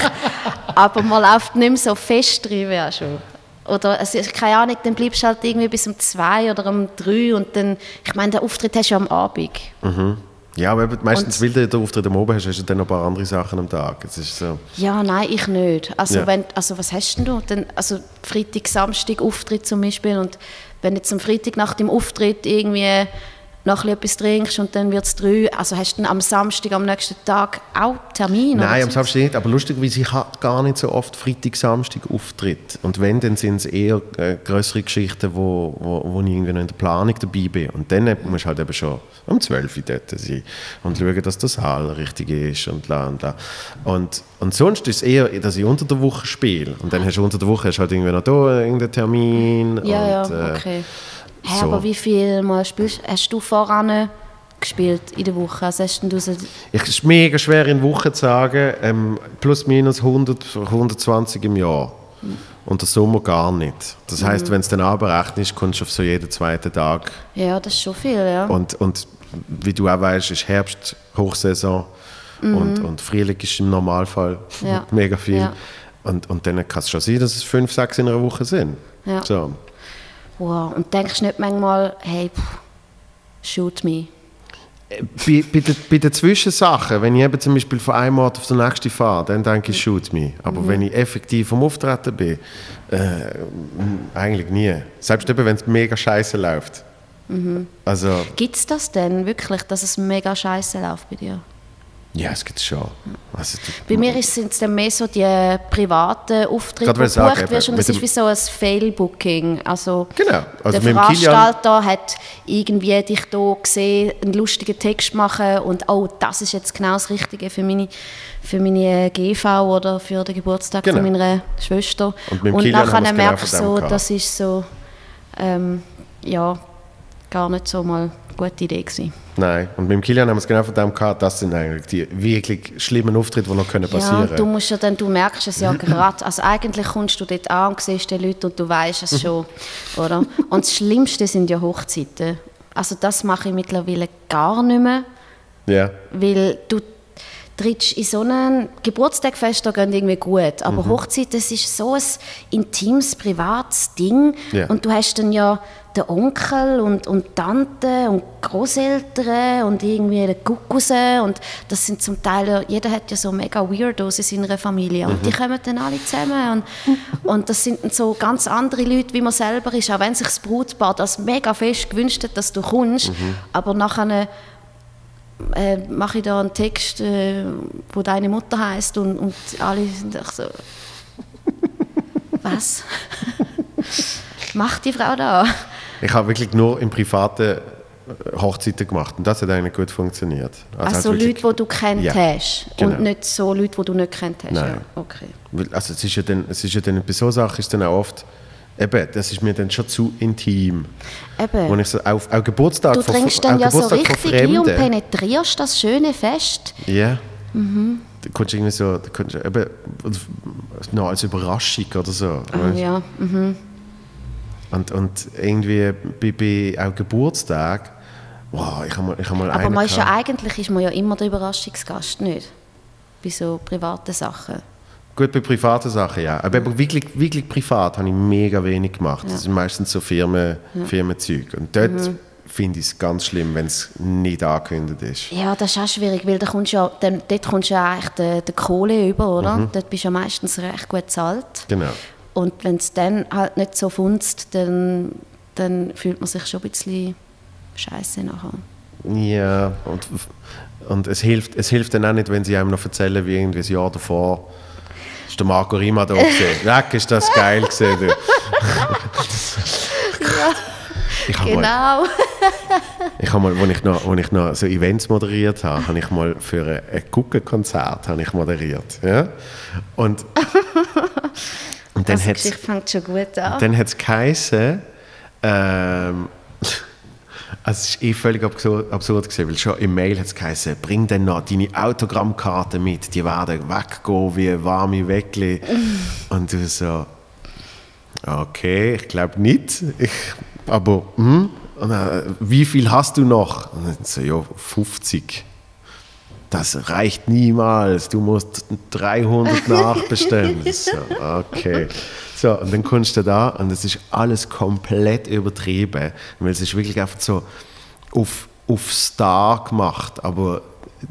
Aber man läuft nicht mehr so fest rein wie auch schon. Oder, also, keine Ahnung, dann bleibst du halt irgendwie bis um zwei oder um drei und dann, ich meine, den Auftritt hast du ja am Abend. Mhm. Ja, aber meistens, weil du den Auftritt am Abend hast, hast du dann noch ein paar andere Sachen am Tag. Das ist so. Ja, nein, ich nicht. Also, ja. wenn, also was hast denn du? Dann, also Freitag, Samstag Auftritt zum Beispiel, und wenn jetzt am Freitag nach dem Auftritt irgendwie noch etwas trinkst und dann wird es drei, also hast du dann am Samstag, am nächsten Tag auch Termine? Nein, am Samstag nicht, aber lustigerweise, ich habe gar nicht so oft Freitag, Samstag Auftritt. Und wenn, dann sind es eher äh, größere Geschichten, wo, wo, wo ich irgendwie noch in der Planung dabei bin. Und dann musst du halt eben schon um zwölf Uhr dort sein und schauen, dass der Saal richtig ist und la und la. Und, und sonst ist es eher, dass ich unter der Woche spiele. Und dann hast du unter der Woche hast halt irgendwie noch da irgendeinen Termin. Ja, und, ja, okay. Äh, Hey, so. Aber wie viel Mal spielst, hast du voran gespielt in der Woche? Also hast du so ich, es ist mega schwer in der Woche zu sagen, ähm, plus minus hundert, hundertzwanzig im Jahr. Mhm. Und der Sommer gar nicht. Das heisst, mhm. wenn es dann abrechnest, kommst du auf so jeden zweiten Tag. Ja, das ist schon viel, ja. Und, und wie du auch weißt, ist Herbst, Hochsaison mhm. und, und Frühling ist im Normalfall ja. mega viel. Ja. Und, und dann kann es schon sein, dass es fünf, sechs in einer Woche sind. Ja. So. Wow. Und denkst du nicht manchmal, hey, pff, shoot me? Bei, bei, de, bei den Zwischensachen, wenn ich eben zum Beispiel von einem Ort auf den nächsten fahre, dann denke ich, shoot me. Aber mhm. wenn ich effektiv am Auftreten bin, äh, eigentlich nie. Selbst eben, wenn es mega scheiße läuft. Mhm. Also, gibt es das denn wirklich, dass es mega scheiße läuft bei dir? Ja, es gibt es schon. Also, bei mir sind es dann mehr so die privaten Auftritte, die gebucht wirst, und das ist wie so ein Fail-Booking. Also, genau. Also der Veranstalter hat irgendwie dich hier gesehen, einen lustigen Text machen und «Oh, das ist jetzt genau das Richtige für meine, für meine G V oder für den Geburtstag genau. von meiner Schwester.» Und, mit dem und nachher dann merkst du, so, das ist so, ähm, ja, gar nicht so mal eine gute Idee gewesen. Nein, und mit dem Kilian haben wir es genau von dem gehabt, das sind eigentlich die wirklich schlimmen Auftritte, die noch passieren können. Ja, du musst ja dann, du merkst es ja gerade, also eigentlich kommst du dort an und siehst die Leute und du weißt es schon, oder? Und das Schlimmste sind ja Hochzeiten. Also das mache ich mittlerweile gar nicht mehr, yeah. weil du trittst in so einem Geburtstagfest, da geht irgendwie gut, aber mhm. Hochzeit, das ist so ein intimes, privates Ding yeah. und du hast dann ja den Onkel und, und Tante und Großeltern und irgendwie den Guckuse und das sind zum Teil, ja, jeder hat ja so mega Weirdos in seiner Familie und mhm. die kommen dann alle zusammen und, und das sind so ganz andere Leute, wie man selber ist, auch wenn sich das Brutpaar das mega fest gewünscht hat, dass du kommst, mhm. aber nachher äh, mache ich da einen Text, äh, wo deine Mutter heisst und, und alle sind echt so, was? Macht die Frau da? Ich habe wirklich nur im Privaten Hochzeiten gemacht und das hat eigentlich gut funktioniert. Also, also Leute, die du kennt ja, hast genau. und nicht so Leute, die du nicht kennt hast? Nein. Ja, okay. Also es ist ja dann, es ist ja dann bei so Sachen ist dann auch oft, eben, das ist mir dann schon zu intim. Eben. Ich so, auf, auf Geburtstag du trinkst dann ja Geburtstag so richtig ein und penetrierst das schöne Fest. Ja. Yeah. Mhm. Da kommst du irgendwie so, da kommst du eben, noch als Überraschung oder so. Ah, ja, mhm. Und, und irgendwie bei, bei auch Geburtstag, wow, ich habe mal, ich habe mal aber man ist ja eigentlich ist man ja immer der Überraschungsgast, nicht? Bei so privaten Sachen. Gut, bei privaten Sachen, ja. Aber wirklich, wirklich privat habe ich mega wenig gemacht. Ja. Das sind meistens so Firmen, ja. Firmenzeug. Und dort mhm. finde ich es ganz schlimm, wenn es nicht angekündigt ist. Ja, das ist auch schwierig, weil da kommst ja, dann, dort kommst du ja eigentlich die, die Kohle über, oder? Mhm. Dort bist du ja meistens recht gut bezahlt. Genau. Und wenn es dann halt nicht so funzt, dann, dann fühlt man sich schon ein bisschen scheiße nachher. Ja, und, und es, hilft, es hilft dann auch nicht, wenn sie einem noch erzählen, wie irgendwie ein Jahr davor ist der Marco Rima da gesehen. Weg, ist das geil gesehen. Ja, genau. Mal, ich habe mal, als ich noch, als ich noch so Events moderiert habe, habe ich mal für ein Guckenkonzert habe ich moderiert. Ja? Und... Und dann also, die Geschichte fängt schon gut an. Dann hat es geheißen, ähm, Also es war eh völlig absurd, absurd gewesen, weil schon im Mail hat es geheißen, bring dann noch deine Autogrammkarte mit, die werden weggehen wie warme Weckli. Und du so, okay, ich glaube nicht, ich, aber hm? Und dann, wie viel hast du noch? Und dann so, ja, fünfzig. Das reicht niemals, du musst dreihundert nachbestellen. So, okay. So, und dann kommst du da und es ist alles komplett übertrieben, weil es ist wirklich einfach so auf, auf Star gemacht, aber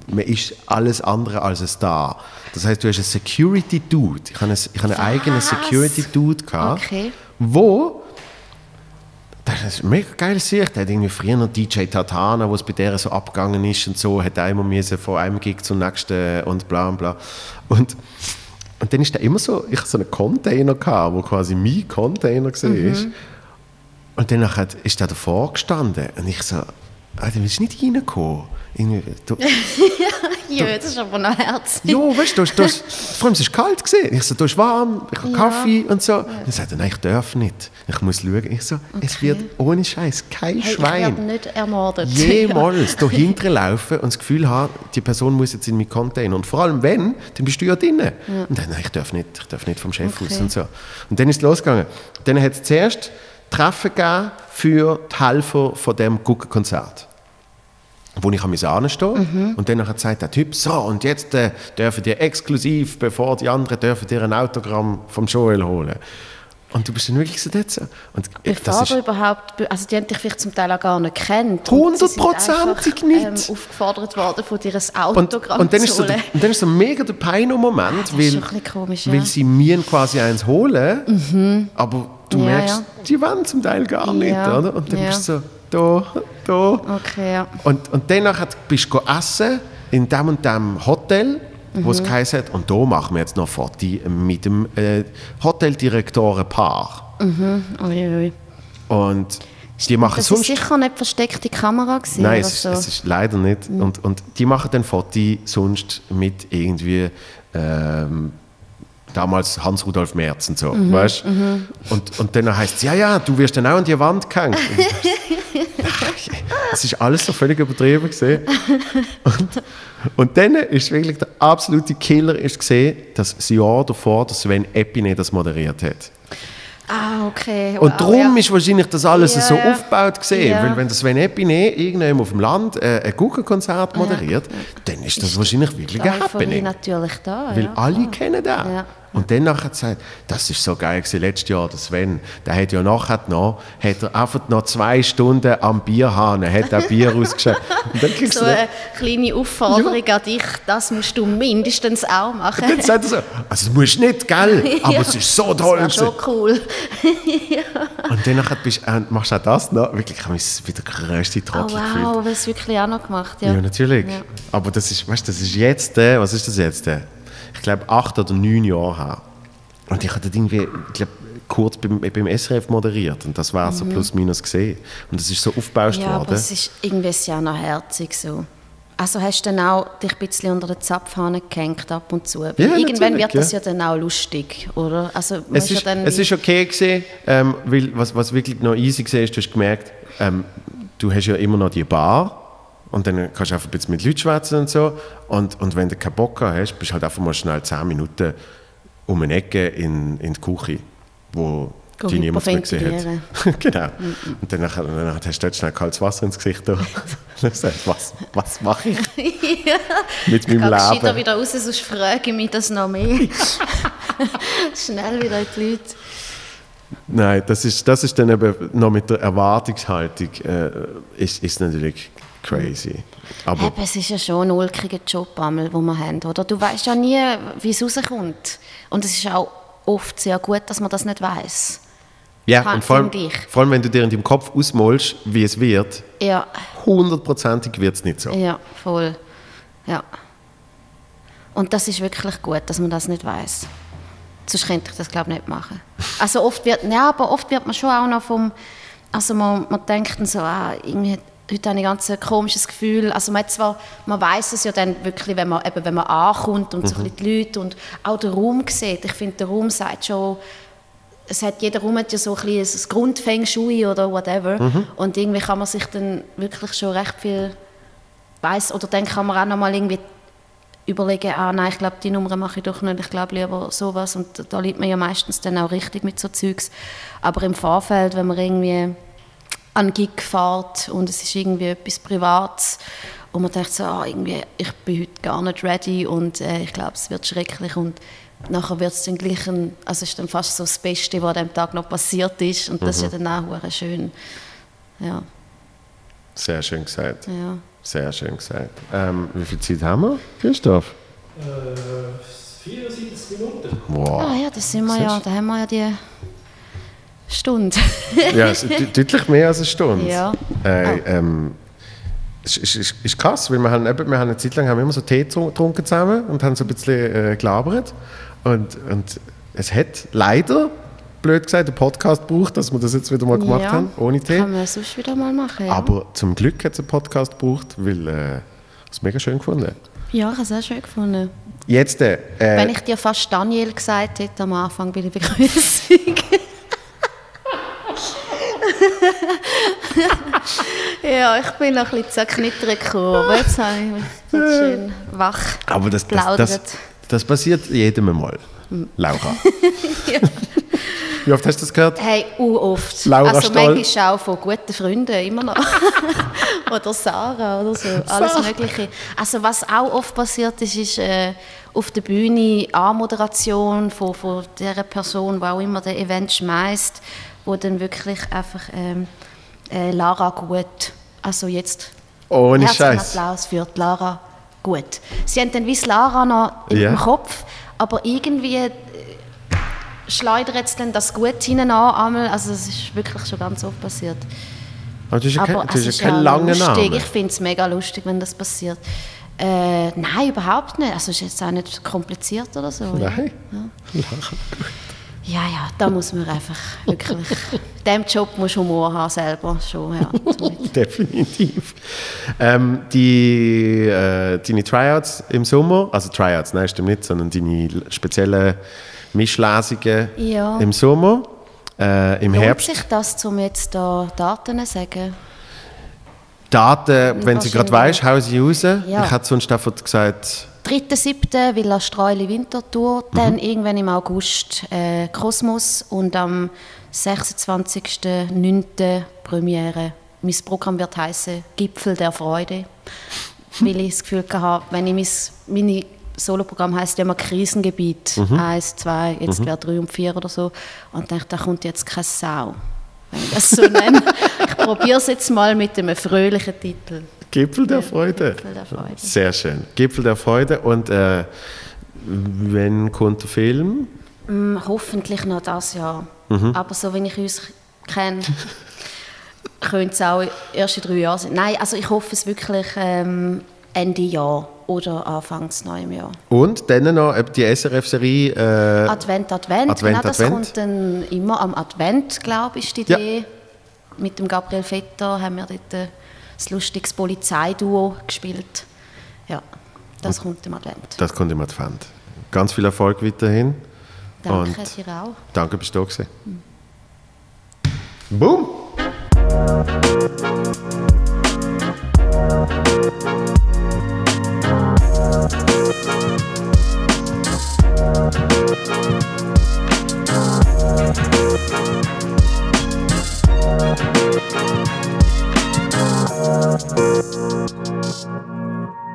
man ist alles andere als ein Star. Das heißt, du hast einen Security-Dude, ich habe einen, ich habe einen eigenen Security-Dude gehabt, okay. Wo... Das ist eine mega geile Sicht. Er hat irgendwie früher noch D J Tatana, was bei der so abgegangen ist und so, hat einmal müssen von einem Gig zum nächsten und bla bla. Und, und dann ist da immer so, ich hatte so einen Container, gehabt, wo quasi mein Container war. Mhm. Und dann hat, ist er davor gestanden und ich so, ah, du willst nicht reinkommen. Du, ja, du, das ist aber noch herzig. Ja, weißt du, du, du vor allem es ist kalt gesehen. Ich so, du bist warm, ich habe ja. Kaffee und so. Dann sagt er, nein, ich darf nicht. Ich muss schauen. Ich so, okay. Es wird ohne Scheiß kein hey, Schwein. Ich werde nicht ermordet. Jemals da hinten laufen und das Gefühl haben, die Person muss jetzt in meinen Container. Und vor allem wenn, dann bist du ja drin. Ja. Und dann, nein, ich darf nicht, ich darf nicht vom Chef okay. aus und so. Und dann ist es losgegangen. Dann hat es zuerst Treffen gegeben für die Helfer von diesem Guckenkonzert. Wo ich an mich anstehen mhm. und dann sagt der Typ, so und jetzt äh, dürfen die exklusiv, bevor die anderen dürfen dir ein Autogramm vom Joel holen. Und du bist dann wirklich so dort so. Und bevor du überhaupt, also die haben dich vielleicht zum Teil auch gar nicht gekannt. hundertprozentig nicht. Ähm, aufgefordert worden von dir ein Autogramm und, und dann zu holen. Ist so, und dann ist so mega der Peino-Moment, ah, weil, komisch, ja. weil sie mir quasi eins holen, mhm. aber du ja, merkst, ja. die wollen zum Teil gar nicht. Ja. Oder? Und dann ja. bist du so, da, da. Okay, ja. Und, und danach bist du essen in dem und dem Hotel, mhm. wo es geheißen hat, und da machen wir jetzt noch Fotos mit dem äh, Hoteldirektorenpaar. Mhm, ui, ui. Und die machen das sonst... Das war sicher nicht versteckte Kamera gewesen, nein, es ist, so. Es ist leider nicht. Mhm. Und, und die machen dann Fotos sonst mit irgendwie... Ähm, damals Hans-Rudolf Merz und so, mhm, weißt du? Mhm. Und, und dann heisst es, ja, ja, du wirst dann auch an die Wand gehängt. Es ist alles so völlig übertrieben gesehen. Und, und dann ist wirklich der absolute Killer ist gesehen, dass das Jahr davor, dass Sven Epiney das moderiert hat. Ah, okay. Wow, und darum ja. ist wahrscheinlich das alles ja, so ja. aufgebaut gesehen, ja. weil wenn das Sven Epiney irgendjemand auf dem Land äh, ein Guggenkonzert moderiert, ja. dann ist das ist wahrscheinlich wirklich ein Happening. Natürlich da, weil ja. alle ja. kennen den. Ja. Und dann hat er gesagt, das ist so geil gewesen, letztes Jahr, der Sven, der hat ja nachher noch, hat er einfach noch zwei Stunden am Bierhahn, hat er Bier rausgeschenkt. So eine kleine Aufforderung ja. an dich, das musst du mindestens auch machen. Und dann sagt er so, also das musst du nicht, gell? Aber ja. es ist so toll. Das war schon cool. ja. Und dann bist, äh, machst du auch das noch, wirklich, ich habe mich wieder der grösste Trottel gefühlt. Oh wow, das hast du wirklich auch noch gemacht, ja. Ja, natürlich. Ja. Aber das ist, weißt, das ist jetzt, äh, was ist das jetzt? Äh? Ich glaube, acht oder neun Jahre her. Und ich hatte irgendwie, ich glaube, kurz beim, beim S R F moderiert. Und das war so mhm. plus minus gesehen. Und das ist so aufgebauscht ja, worden. Ja, das ist irgendwie ja noch herzig so. Also hast du dann auch dich ein bisschen unter den Zapfhahn gehängt ab und zu? Ja, irgendwann wird das ja. ja dann auch lustig, oder? Also, es ist, ja dann es ist okay gewesen, ähm, weil was, was wirklich noch easy war, ist, du hast gemerkt, ähm, du hast ja immer noch die Bar. Und dann kannst du einfach ein bisschen mit Leuten schwätzen und so. Und, und wenn du keinen Bock hast, bist du halt einfach mal schnell zehn Minuten um eine Ecke in, in die Küche, wo Go die niemand mehr gesehen hat. genau. Mm -mm. Und dann, dann hast du dort schnell kaltes Wasser ins Gesicht. Und dann sagst du, was, was mache ich ja. mit meinem Leben? Ich gehe wieder raus, sonst frage ich mich das noch mehr. schnell wieder in die Leute. Nein, das ist, das ist dann eben noch mit der Erwartungshaltung äh, ist, ist natürlich... crazy. Aber hey, es ist ja schon ein ulkiger Job, den wir haben, oder? Du weißt ja nie, wie es rauskommt. Und es ist auch oft sehr gut, dass man das nicht weiss. Ja, kann, und vor allem, vor allem, wenn du dir in deinem Kopf ausmalst, wie es wird, ja. hundertprozentig wird es nicht so. Ja, voll. Ja. Und das ist wirklich gut, dass man das nicht weiss. Sonst könnte ich das, glaube ich, nicht machen. Also oft wird, ja, aber oft wird man schon auch noch vom, also man, man denkt dann so, ah, irgendwie heute habe ich ein ganz komisches Gefühl. Also man, zwar, man weiss es ja dann wirklich, wenn man, eben, wenn man ankommt und mhm. so ein bisschen die Leute und auch den Raum sieht. Ich finde, der Raum sagt schon es hat, jeder Raum hat ja so ein bisschen ein Grundfeng Shui oder whatever. Mhm. Und irgendwie kann man sich dann wirklich schon recht viel weiss, oder dann kann man auch noch mal irgendwie überlegen, ah nein, ich glaube, die Nummer mache ich doch nicht, ich glaube lieber sowas. Und da liegt man ja meistens dann auch richtig mit so Zeugs. Aber im Vorfeld, wenn man irgendwie an Gig fährt und es ist irgendwie etwas Privates und man denkt so, ah, irgendwie, ich bin heute gar nicht ready und äh, ich glaube, es wird schrecklich. Und nachher wird es dann gleich ein, also ist dann fast so das Beste, was an diesem Tag noch passiert ist. Und das mhm. ist ja dann auch schön. Ja. Sehr schön gesagt. Ja. Sehr schön gesagt. Ähm, wie viel Zeit haben wir, Christoph? Äh, vierundsiebzig Minuten. Wow. Ah ja, das sind wir ja, da haben wir ja die Stunde. Ja, es ist deutlich mehr als eine Stunde. Ja. Hey, ah. ähm, Es ist, ist, ist krass, weil wir haben, wir haben eine Zeit lang haben wir immer so Tee getrunken zusammen und haben so ein bisschen äh, gelabert. Und, und es hat leider, blöd gesagt, einen Podcast gebraucht, dass wir das jetzt wieder mal gemacht ja, haben, ohne Tee. Kann man sonst wieder mal machen, ja. Aber zum Glück hat es einen Podcast gebraucht, weil äh, es mega schön gefunden. Ja, ich habe es auch schön gefunden. Jetzt, äh, wenn ich dir fast Daniel gesagt hätte am Anfang bei der Begrüßung. Ja, ich bin noch ein bisschen zerknittert gekommen, aber jetzt habe ich mich so schön wach aber das, das, das, das passiert jedem mal, Laura. Ja. Wie oft hast du das gehört? Hey, uroft. Lara also Stoll. Manchmal auch von guten Freunden, immer noch. Oder Sarah oder so, alles Sarah. Mögliche. Also was auch oft passiert ist, ist äh, auf der Bühne Anmoderation von, von dieser Person, die auch immer das Event schmeißt, wo dann wirklich einfach ähm, äh, Lara gut, also jetzt ohne Scheiß Applaus für die Lara gut. Sie haben dann wie Lara noch yeah. im Kopf, aber irgendwie äh, schleudert es dann das Gut hinein an, also es ist wirklich schon ganz oft passiert. Aber das ist ja kein, das ist kein langer Name. Ich finde es mega lustig, wenn das passiert. Äh, nein, überhaupt nicht, also ist jetzt auch nicht kompliziert oder so. Nein, ja. Lara gut. Ja, ja, da muss man einfach wirklich, in diesem Job muss Humor haben selber schon, ja. Definitiv. Ähm, die, äh, deine Tryouts im Sommer, also Tryouts, nein, stimmt nicht, sondern deine speziellen Mischlesungen ja. im Sommer, äh, im Lohnt Herbst. Lohnt sich das, um jetzt da Daten zu sagen? Daten, wenn sie gerade weiss, hau sie raus. Ja. Ich hätte sonst einfach gesagt... dritter siebter Villa Streuli Winterthur, mhm. dann irgendwann im August äh, Kosmos und am sechsundzwanzigsten neunten Premiere. Mein Programm wird heißen «Gipfel der Freude», weil ich das Gefühl habe, wenn ich mein, meine Soloprogramm heisst ja immer «Krisengebiet», mhm. eins, zwei, jetzt mhm. wäre drei und vier oder so, und dachte, da kommt jetzt keine Sau, wenn ich das so nenne. Ich probiere es jetzt mal mit einem fröhlichen Titel. Gipfel der Freude. Gipfel der Freude. Sehr schön. Gipfel der Freude. Und äh, wann kommt der Film? Mm, hoffentlich noch das Jahr. Mhm. Aber so wie ich uns kenne, könnte es auch erst in drei Jahren sein. Nein, also ich hoffe es wirklich ähm, Ende Jahr oder Anfangs neuem Jahr. Und dann noch die S R F-Serie äh, Advent, Advent. Advent, genau, das Advent. Kommt dann immer am Advent, glaube ich, ist die ja. Idee. Mit dem Gabriel Vetter haben wir dort... Äh, das lustiges Polizeiduo gespielt. Ja, das kommt im Advent. Das kommt im Advent. Ganz viel Erfolg weiterhin. Danke und dir auch. Danke, bist du da gewesen. Mhm. Boom! Thank you.